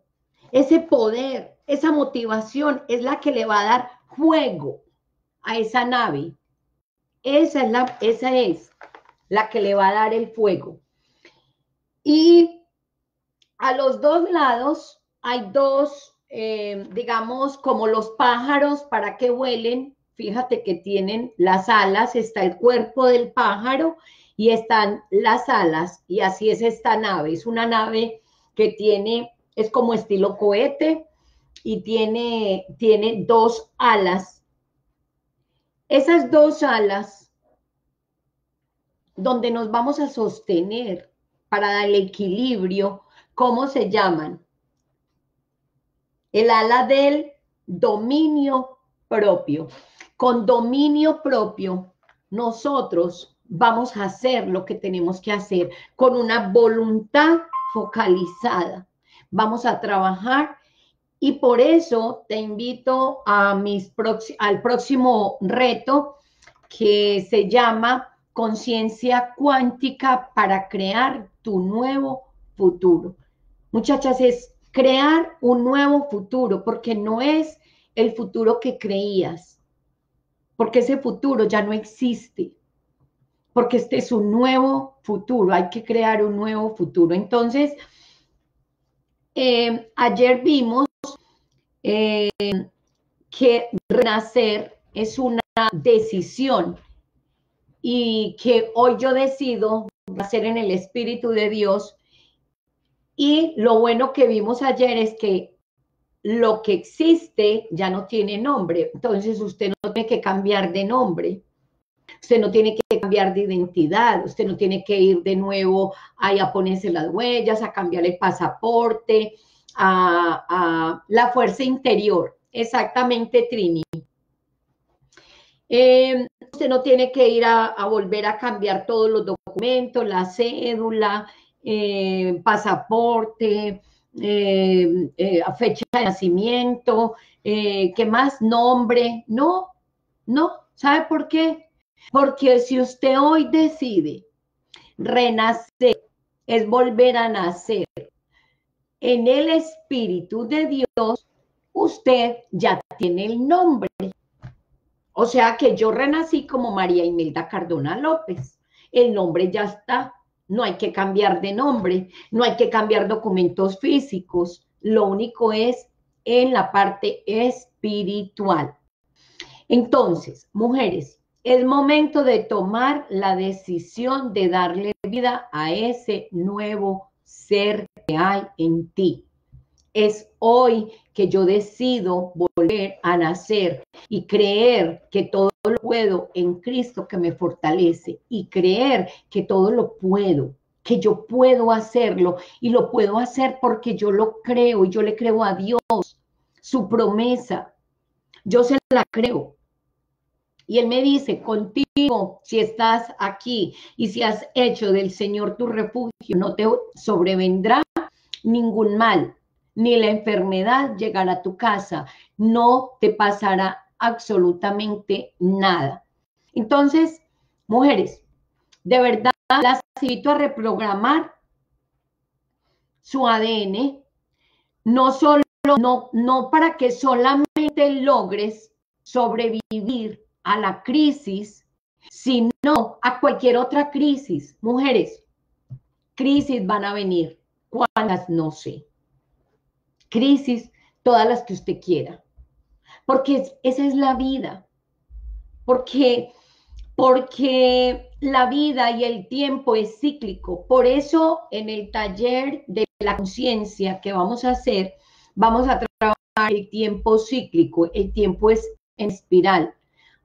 ese poder, esa motivación es la que le va a dar fuego a esa nave. Esa es la que le va a dar el fuego. Y a los dos lados hay dos, digamos, como los pájaros para que vuelen. Fíjate que tienen las alas, está el cuerpo del pájaro y están las alas. Y así es esta nave. Es una nave que tiene, es como estilo cohete y tiene dos alas. Esas dos alas donde nos vamos a sostener para dar el equilibrio, ¿cómo se llaman? El ala del dominio propio. Con dominio propio, nosotros vamos a hacer lo que tenemos que hacer con una voluntad focalizada. Vamos a trabajar y por eso te invito a al próximo reto que se llama Conciencia Cuántica para crear tu nuevo futuro. Muchachas, es crear un nuevo futuro porque no es el futuro que creías, porque ese futuro ya no existe, porque este es un nuevo futuro, hay que crear un nuevo futuro. Entonces, ayer vimos que renacer es una decisión y que hoy yo decido nacer en el Espíritu de Dios. Y lo bueno que vimos ayer es que lo que existe ya no tiene nombre. Entonces usted no tiene que cambiar de nombre, usted no tiene que cambiar de identidad, usted no tiene que ir de nuevo a ponerse las huellas, a cambiar el pasaporte, a la fuerza interior. Exactamente, Trini. Usted no tiene que ir a volver a cambiar todos los documentos, la cédula, pasaporte, fecha de nacimiento, ¿qué más? Nombre. No, no. ¿Sabe por qué? Porque si usted hoy decide renacer, es volver a nacer en el Espíritu de Dios, usted ya tiene el nombre. O sea que yo renací como Maria Imelda Cardona López. El nombre ya está. No hay que cambiar de nombre, no hay que cambiar documentos físicos. Lo único es en la parte espiritual. Entonces, mujeres, es momento de tomar la decisión de darle vida a ese nuevo ser que hay en ti. Es hoy que yo decido volver a nacer y creer que todo lo puedo en Cristo que me fortalece y creer que todo lo puedo, que yo puedo hacerlo y lo puedo hacer porque yo lo creo y yo le creo a Dios, su promesa, yo se la creo. Y Él me dice, contigo, si estás aquí y si has hecho del Señor tu refugio, no te sobrevendrá ningún mal, ni la enfermedad llegará a tu casa, no te pasará absolutamente nada. Entonces, mujeres, de verdad las invito a reprogramar su ADN, no para que solamente logres sobrevivir a la crisis, sino a cualquier otra crisis. Mujeres, crisis van a venir, cuántas no sé. Crisis, todas las que usted quiera. Porque esa es la vida, porque la vida y el tiempo es cíclico. Por eso en el taller de la conciencia que vamos a hacer, vamos a trabajar el tiempo cíclico, el tiempo es en espiral.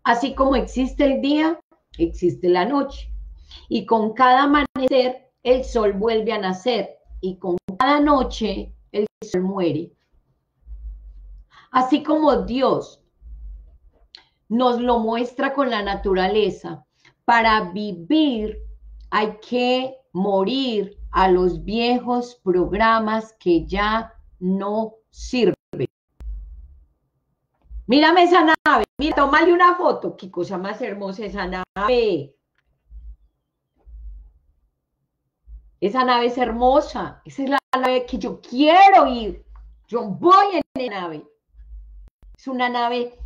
Así como existe el día, existe la noche. Y con cada amanecer, el sol vuelve a nacer. Y con cada noche, el sol muere. Así como Dios nos lo muestra con la naturaleza, para vivir hay que morir a los viejos programas que ya no sirven. Mírame esa nave, mira, tómale una foto, qué cosa más hermosa esa nave. Esa nave es hermosa, esa es la nave que yo quiero ir. Yo voy en la nave. Es una nave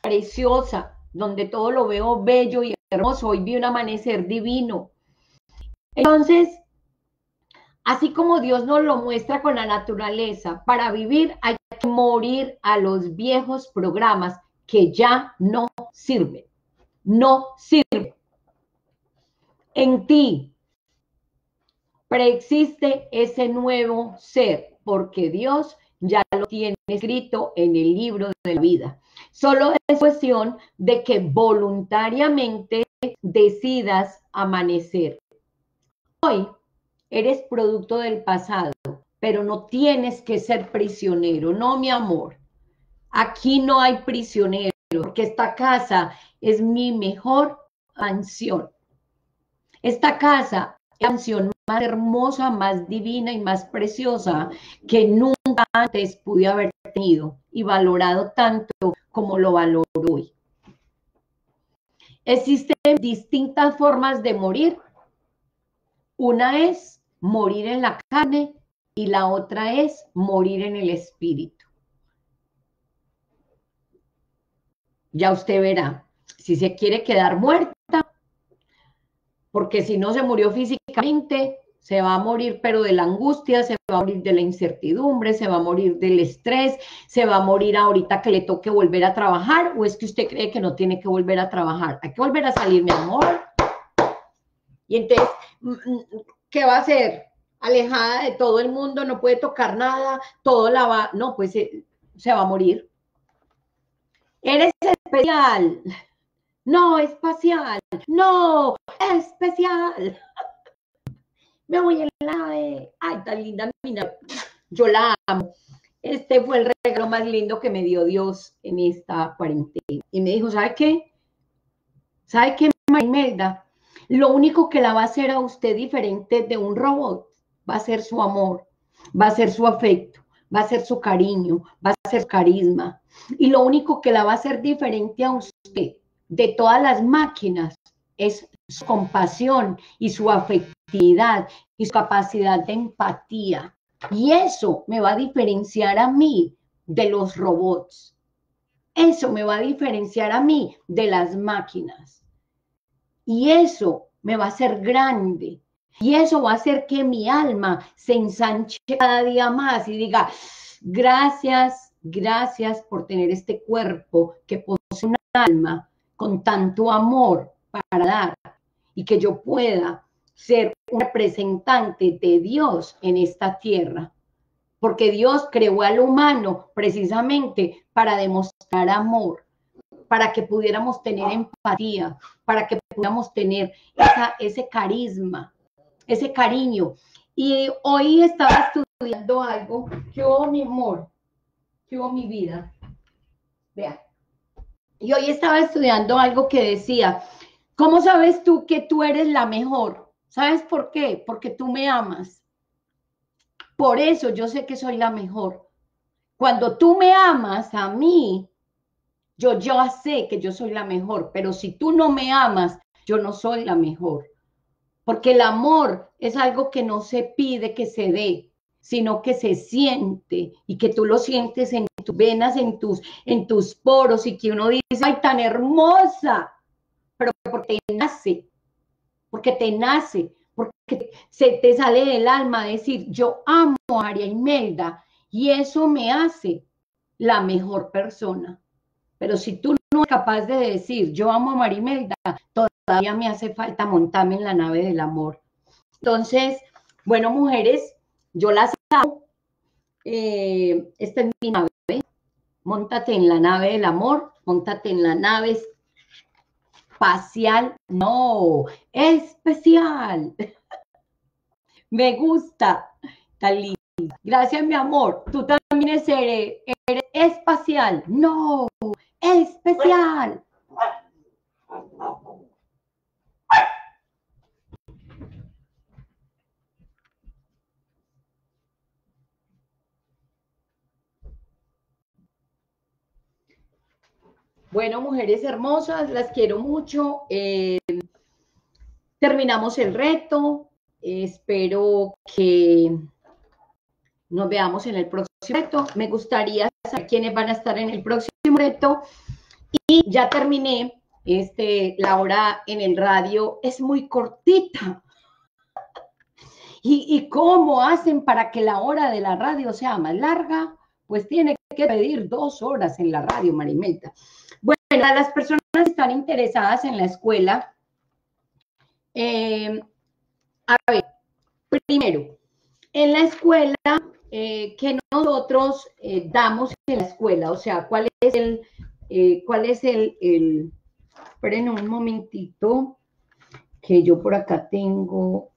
preciosa, donde todo lo veo bello y hermoso. Hoy vi un amanecer divino. Entonces, así como Dios nos lo muestra con la naturaleza, para vivir hay que morir a los viejos programas que ya no sirven. No sirven. En ti preexiste ese nuevo ser, porque Dios ya lo tiene escrito en el libro de la vida. Solo es cuestión de que voluntariamente decidas amanecer. Hoy eres producto del pasado, pero no tienes que ser prisionero. No, mi amor, aquí no hay prisionero, porque esta casa es mi mejor mansión. Esta casa es la mansión más hermosa, más divina y más preciosa que nunca antes pude haber tenido y valorado tanto como lo valoro hoy. Existen distintas formas de morir. Una es morir en la carne y la otra es morir en el espíritu. Ya usted verá si se quiere quedar muerta, porque si no se murió físicamente, se va a morir pero de la angustia, se va a morir de la incertidumbre, se va a morir del estrés, se va a morir ahorita que le toque volver a trabajar, o es que usted cree que no tiene que volver a trabajar. Hay que volver a salir, mi amor. Y entonces, ¿qué va a hacer? Alejada de todo el mundo, no puede tocar nada, todo la va... No, pues se va a morir. Eres especial. No, espacial. No, especial. Me voy en la nave. Ay, tan linda mi nave. Yo la amo. Este fue el regalo más lindo que me dio Dios en esta cuarentena. Y me dijo, ¿sabe qué? ¿Sabe qué, Maria Imelda? Lo único que la va a hacer a usted diferente de un robot va a ser su amor, va a ser su afecto, va a ser su cariño, va a ser su carisma. Y lo único que la va a hacer diferente a usted de todas las máquinas es su compasión y su afectividad y su capacidad de empatía. Y eso me va a diferenciar a mí de los robots. Eso me va a diferenciar a mí de las máquinas. Y eso me va a hacer grande. Y eso va a hacer que mi alma se ensanche cada día más y diga, gracias, gracias por tener este cuerpo que posee un alma con tanto amor para dar. Y que yo pueda ser un representante de Dios en esta tierra. Porque Dios creó al humano precisamente para demostrar amor, para que pudiéramos tener empatía, para que pudiéramos tener ese carisma, ese cariño. Y hoy estaba estudiando algo. ¿Qué hubo, mi amor? ¿Qué hubo, mi vida? Vea. Y hoy estaba estudiando algo que decía, ¿cómo sabes tú que tú eres la mejor? ¿Sabes por qué? Porque tú me amas. Por eso yo sé que soy la mejor. Cuando tú me amas a mí, yo ya sé que yo soy la mejor, pero si tú no me amas, yo no soy la mejor. Porque el amor es algo que no se pide que se dé, sino que se siente y que tú lo sientes en tus venas, en tus poros y que uno dice, ¡ay, tan hermosa! Pero porque te nace, porque te nace, porque se te sale del alma decir, yo amo a Maria Imelda y eso me hace la mejor persona. Pero si tú no eres capaz de decir, yo amo a Maria Imelda, todavía me hace falta montarme en la nave del amor. Entonces, bueno, mujeres, yo las amo. Esta es mi nave. Móntate en la nave del amor, móntate en la nave espacial. No, especial. Me gusta, tan linda. Gracias, mi amor. Tú también eres espacial. No. Especial. Bueno, mujeres hermosas, las quiero mucho. Terminamos el reto. Espero que Nos veamos en el próximo reto. Me gustaría saber quiénes van a estar en el próximo reto. Y ya terminé. La hora en el radio es muy cortita. ¿Y cómo hacen para que la hora de la radio sea más larga? Pues tiene que pedir 2 horas en la radio, Maria Imelda. Bueno, a las personas que están interesadas en la escuela, a ver, primero, en la escuela, que nosotros damos en la escuela, o sea, ¿cuál es el esperen un momentito, que yo por acá tengo,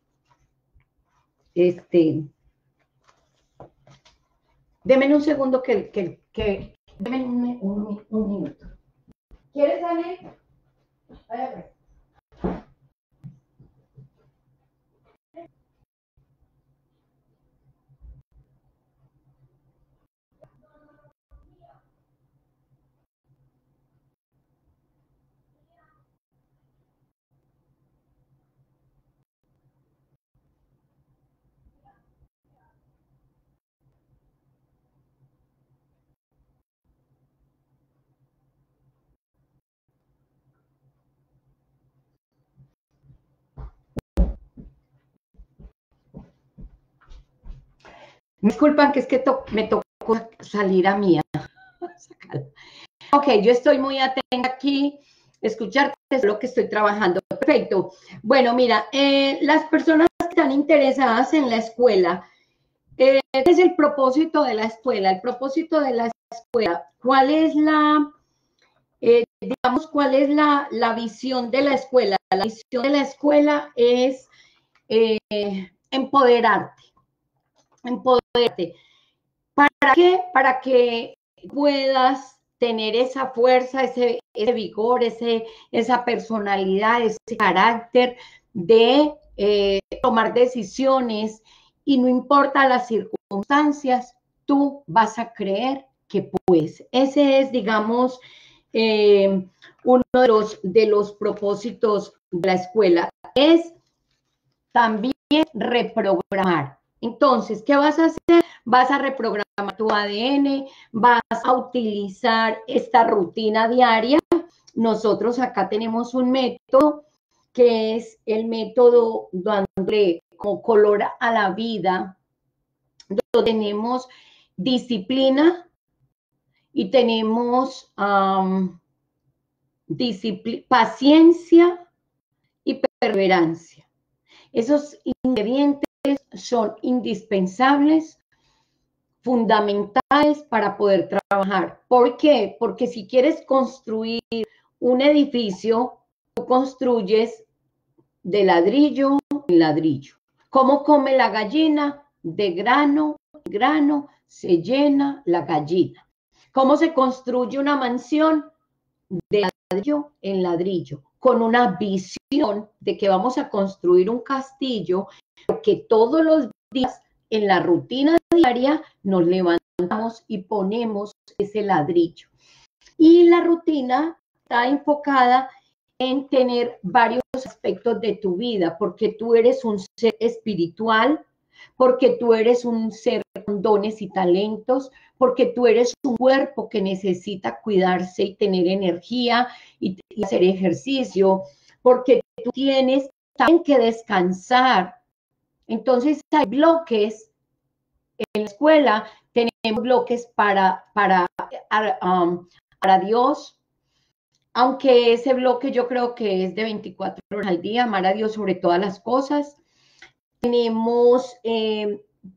denme un segundo que denme un minuto. ¿Quieres, Dani? Vaya, pues. Me disculpan que es que me tocó salir a mía. Ok, yo estoy muy atenta aquí, escucharte es lo que estoy trabajando. Perfecto. Bueno, mira, las personas que están interesadas en la escuela, ¿cuál es el propósito de la escuela? El propósito de la escuela, ¿cuál es la visión de la escuela? La visión de la escuela es empoderarte. Empoderarte. ¿Para qué? Para que puedas tener esa fuerza, ese vigor, esa personalidad, ese carácter de tomar decisiones, y no importa las circunstancias, tú vas a creer que puedes. Ese es, digamos, uno de los propósitos de la escuela. Es también reprogramar. Entonces, ¿qué vas a hacer? Vas a reprogramar tu ADN, vas a utilizar esta rutina diaria. Nosotros acá tenemos un método que es el método dándole como color a la vida, donde tenemos disciplina y tenemos paciencia y perseverancia. Esos ingredientes son indispensables, fundamentales para poder trabajar. ¿Por qué? Porque si quieres construir un edificio, tú construyes de ladrillo en ladrillo. ¿Cómo come la gallina? De grano en grano se llena la gallina. ¿Cómo se construye una mansión? De ladrillo en ladrillo, con una visión de que vamos a construir un castillo, porque todos los días en la rutina diaria nos levantamos y ponemos ese ladrillo. Y la rutina está enfocada en tener varios aspectos de tu vida, porque tú eres un ser espiritual, porque tú eres un ser con dones y talentos, porque tú eres un cuerpo que necesita cuidarse y tener energía y hacer ejercicio, porque tú tienes también que descansar. Entonces hay bloques en la escuela, tenemos bloques para Dios, aunque ese bloque yo creo que es de 24 horas al día, amar a Dios sobre todas las cosas. Tenemos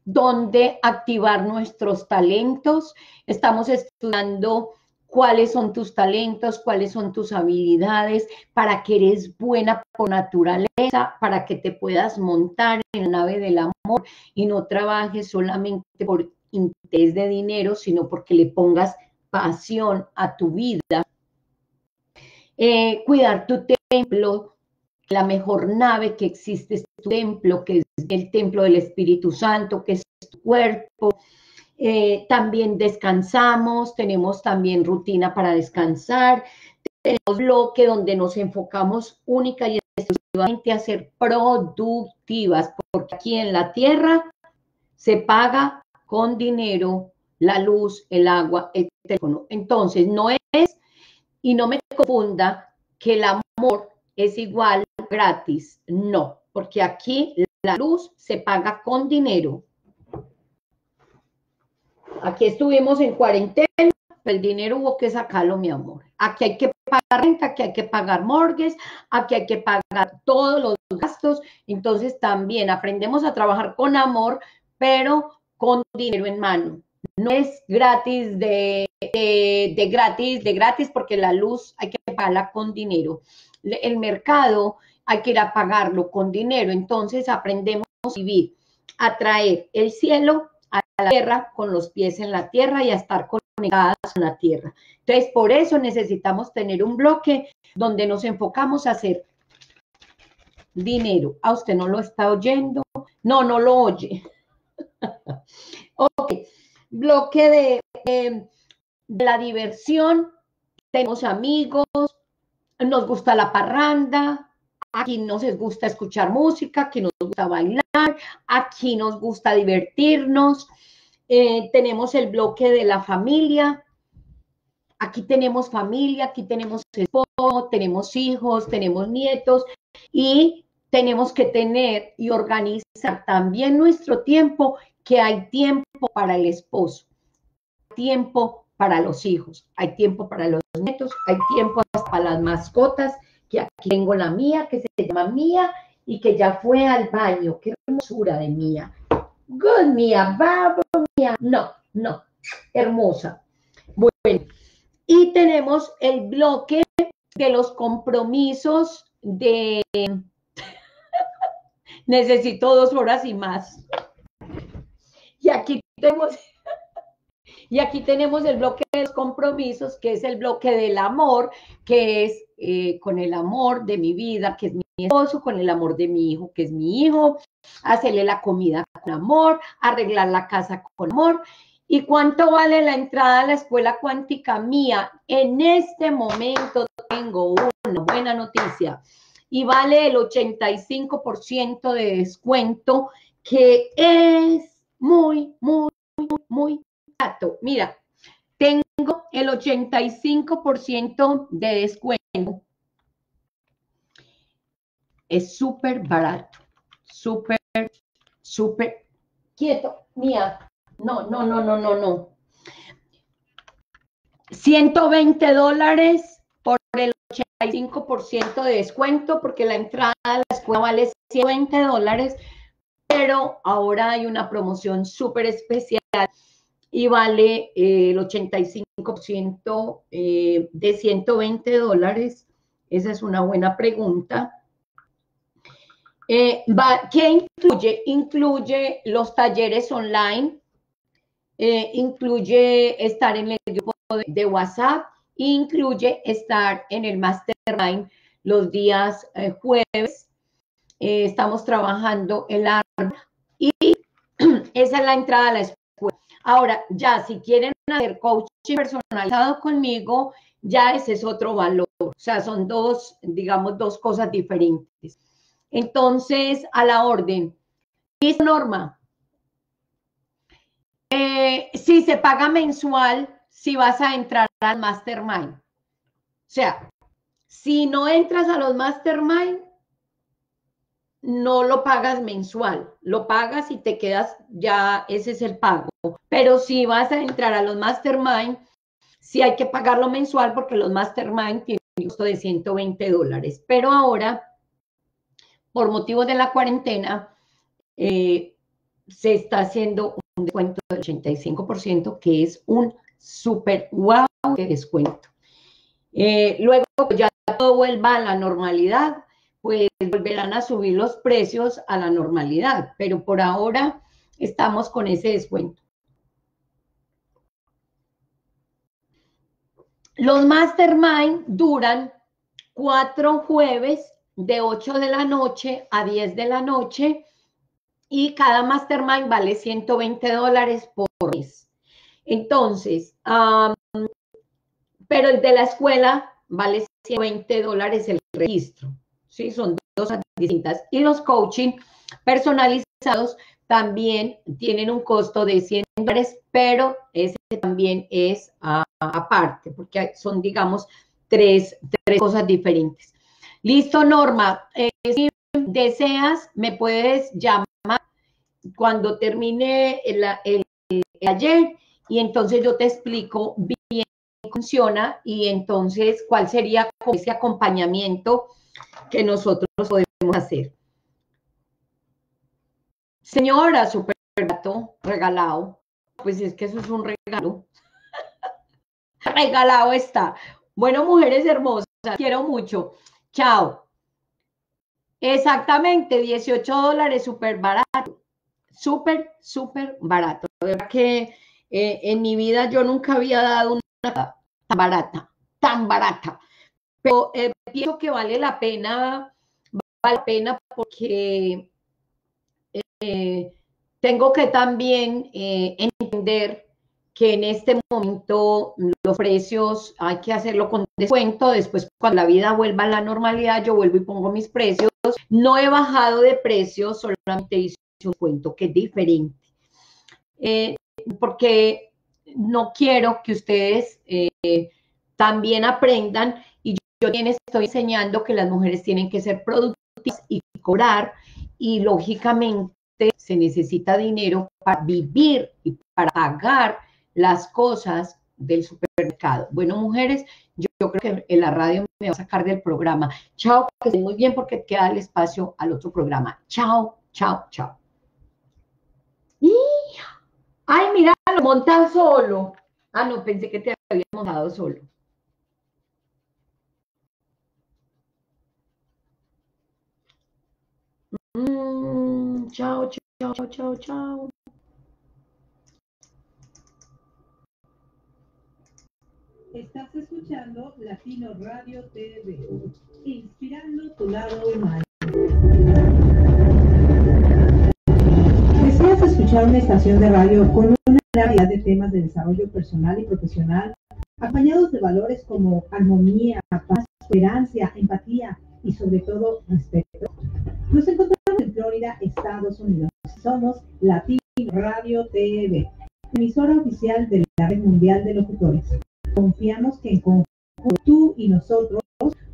dónde activar nuestros talentos. Estamos estudiando cuáles son tus talentos, cuáles son tus habilidades, para que eres buena por naturaleza, para que te puedas montar en la nave del amor y no trabajes solamente por interés de dinero, sino porque le pongas pasión a tu vida. Cuidar tu templo. La mejor nave que existe es tu templo, que es el templo del Espíritu Santo, que es tu cuerpo. También descansamos, tenemos también rutina para descansar, tenemos bloque donde nos enfocamos única y exclusivamente a ser productivas, porque aquí en la tierra se paga con dinero, la luz, el agua, el teléfono. Entonces, no es, y no me confunda, que el amor es igual gratis. No, porque aquí la luz se paga con dinero. Aquí estuvimos en cuarentena, el dinero hubo que sacarlo, mi amor. Aquí hay que pagar renta, aquí hay que pagar mortgages, aquí hay que pagar todos los gastos. Entonces también aprendemos a trabajar con amor, pero con dinero en mano. No es gratis de gratis, porque la luz hay que pagarla con dinero. El mercado hay que ir a pagarlo con dinero. Entonces aprendemos a vivir, a traer el cielo a la tierra, con los pies en la tierra, y a estar conectadas con la tierra. Entonces, por eso necesitamos tener un bloque donde nos enfocamos a hacer dinero. ¿A usted no lo está oyendo? No, no lo oye. Ok, bloque de la diversión. Tenemos amigos, nos gusta la parranda, aquí nos gusta escuchar música, aquí nos gusta bailar, aquí nos gusta divertirnos. Tenemos el bloque de la familia. Aquí tenemos familia, aquí tenemos esposo, tenemos hijos, tenemos nietos, y tenemos que tener y organizar también nuestro tiempo, que hay tiempo para el esposo, hay tiempo para los hijos, hay tiempo para los nietos, hay tiempo hasta para las mascotas, que aquí tengo la mía, que se llama Mía, y que ya fue al baño. ¡Qué hermosura de Mía! ¡Good, Mía! ¡Bravo, Mía! No, no, hermosa. Bueno, y tenemos el bloque de los compromisos de... Necesito 2 horas y más. Y aquí tenemos... Y aquí tenemos el bloque de los compromisos, que es el bloque del amor, que es con el amor de mi vida, que es mi esposo, con el amor de mi hijo, que es mi hijo, hacerle la comida con amor, arreglar la casa con amor. ¿Y cuánto vale la entrada a la Escuela Cuántica Mía? En este momento tengo una buena noticia, y vale el 85% de descuento, que es muy, muy, muy. Mira, tengo el 85% de descuento. Es súper barato. Súper, súper. Quieto, Mía. No, no, no, no, no, no. $120 por el 85% de descuento, porque la entrada a la escuela vale $120, pero ahora hay una promoción súper especial, y vale el 85% de $120. Esa es una buena pregunta. ¿Qué incluye? Incluye los talleres online, incluye estar en el grupo de WhatsApp, incluye estar en el Mastermind los días jueves. Estamos trabajando el árbol, y esa es la entrada a la escuela. Ahora, ya si quieren hacer coaching personalizado conmigo, ya ese es otro valor. O sea, son dos, digamos, dos cosas diferentes. Entonces, a la orden. ¿Listo, Norma? Si se paga mensual, si vas a entrar al Mastermind. O sea, si no entras a los Mastermind, no lo pagas mensual, lo pagas y te quedas, ya ese es el pago. Pero si vas a entrar a los Mastermind, sí hay que pagarlo mensual, porque los Mastermind tienen un costo de $120. Pero ahora, por motivos de la cuarentena, se está haciendo un descuento del 85%, que es un súper guau de descuento. Luego, ya todo vuelva a la normalidad, pues volverán a subir los precios a la normalidad, pero por ahora estamos con ese descuento. Los Mastermind duran 4 jueves de 8 de la noche a 10 de la noche, y cada Mastermind vale $120 por mes. Entonces, pero el de la escuela vale $120 el registro. Sí, son dos distintas. Y los coaching personalizados también tienen un costo de $100, pero ese también es aparte, porque son, digamos, tres cosas diferentes. Listo, Norma. Si deseas, me puedes llamar cuando termine el taller y entonces yo te explico bien cómo funciona y entonces cuál sería ese acompañamiento que nosotros podemos hacer. Señora, super gato regalado. Pues es que eso es un regalo. Regalado está. Bueno, mujeres hermosas, quiero mucho. Chao. Exactamente, $18, súper barato. Súper, súper barato. De verdad que en mi vida yo nunca había dado una tan barata, tan barata. Pero pienso que vale la pena porque tengo que también entender que en este momento los precios hay que hacerlo con descuento. Después, cuando la vida vuelva a la normalidad, yo vuelvo y pongo mis precios. No he bajado de precios, solamente hice un descuento que es diferente. Porque no quiero que ustedes también aprendan, y yo también estoy enseñando que las mujeres tienen que ser productivas y cobrar, y lógicamente se necesita dinero para vivir y para pagar las cosas del supermercado. Bueno, mujeres, yo creo que en la radio me va a sacar del programa. Chao, que estén muy bien porque queda el espacio al otro programa. Chao, chao, chao. ¡Y! ¡Ay, mira, lo montan solo! Ah, no, pensé que te había montado solo. Chao, chao, chao, chao. Estás escuchando Latino Radio TV, inspirando tu lado humano. ¿Deseas escuchar una estación de radio con una variedad de temas de desarrollo personal y profesional, acompañados de valores como armonía, paz, tolerancia, empatía y sobre todo respeto? Nos encontramos en Florida, Estados Unidos. Somos Latino Radio TV, emisora oficial de la Red Mundial de Locutores. Confiamos que en conjunto tú y nosotros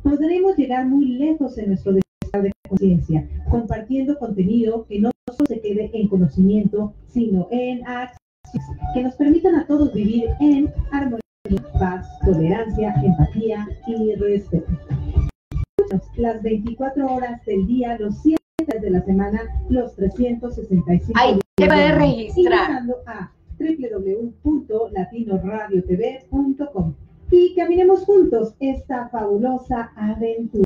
podremos llegar muy lejos en nuestro despertar de conciencia, compartiendo contenido que no solo se quede en conocimiento, sino en acciones que nos permitan a todos vivir en armonía, paz, tolerancia, empatía y respeto. Las 24 horas del día, los 7 de la semana, los 365 días. Ahí puedes registrar a www.latinoradiotv.com y caminemos juntos esta fabulosa aventura.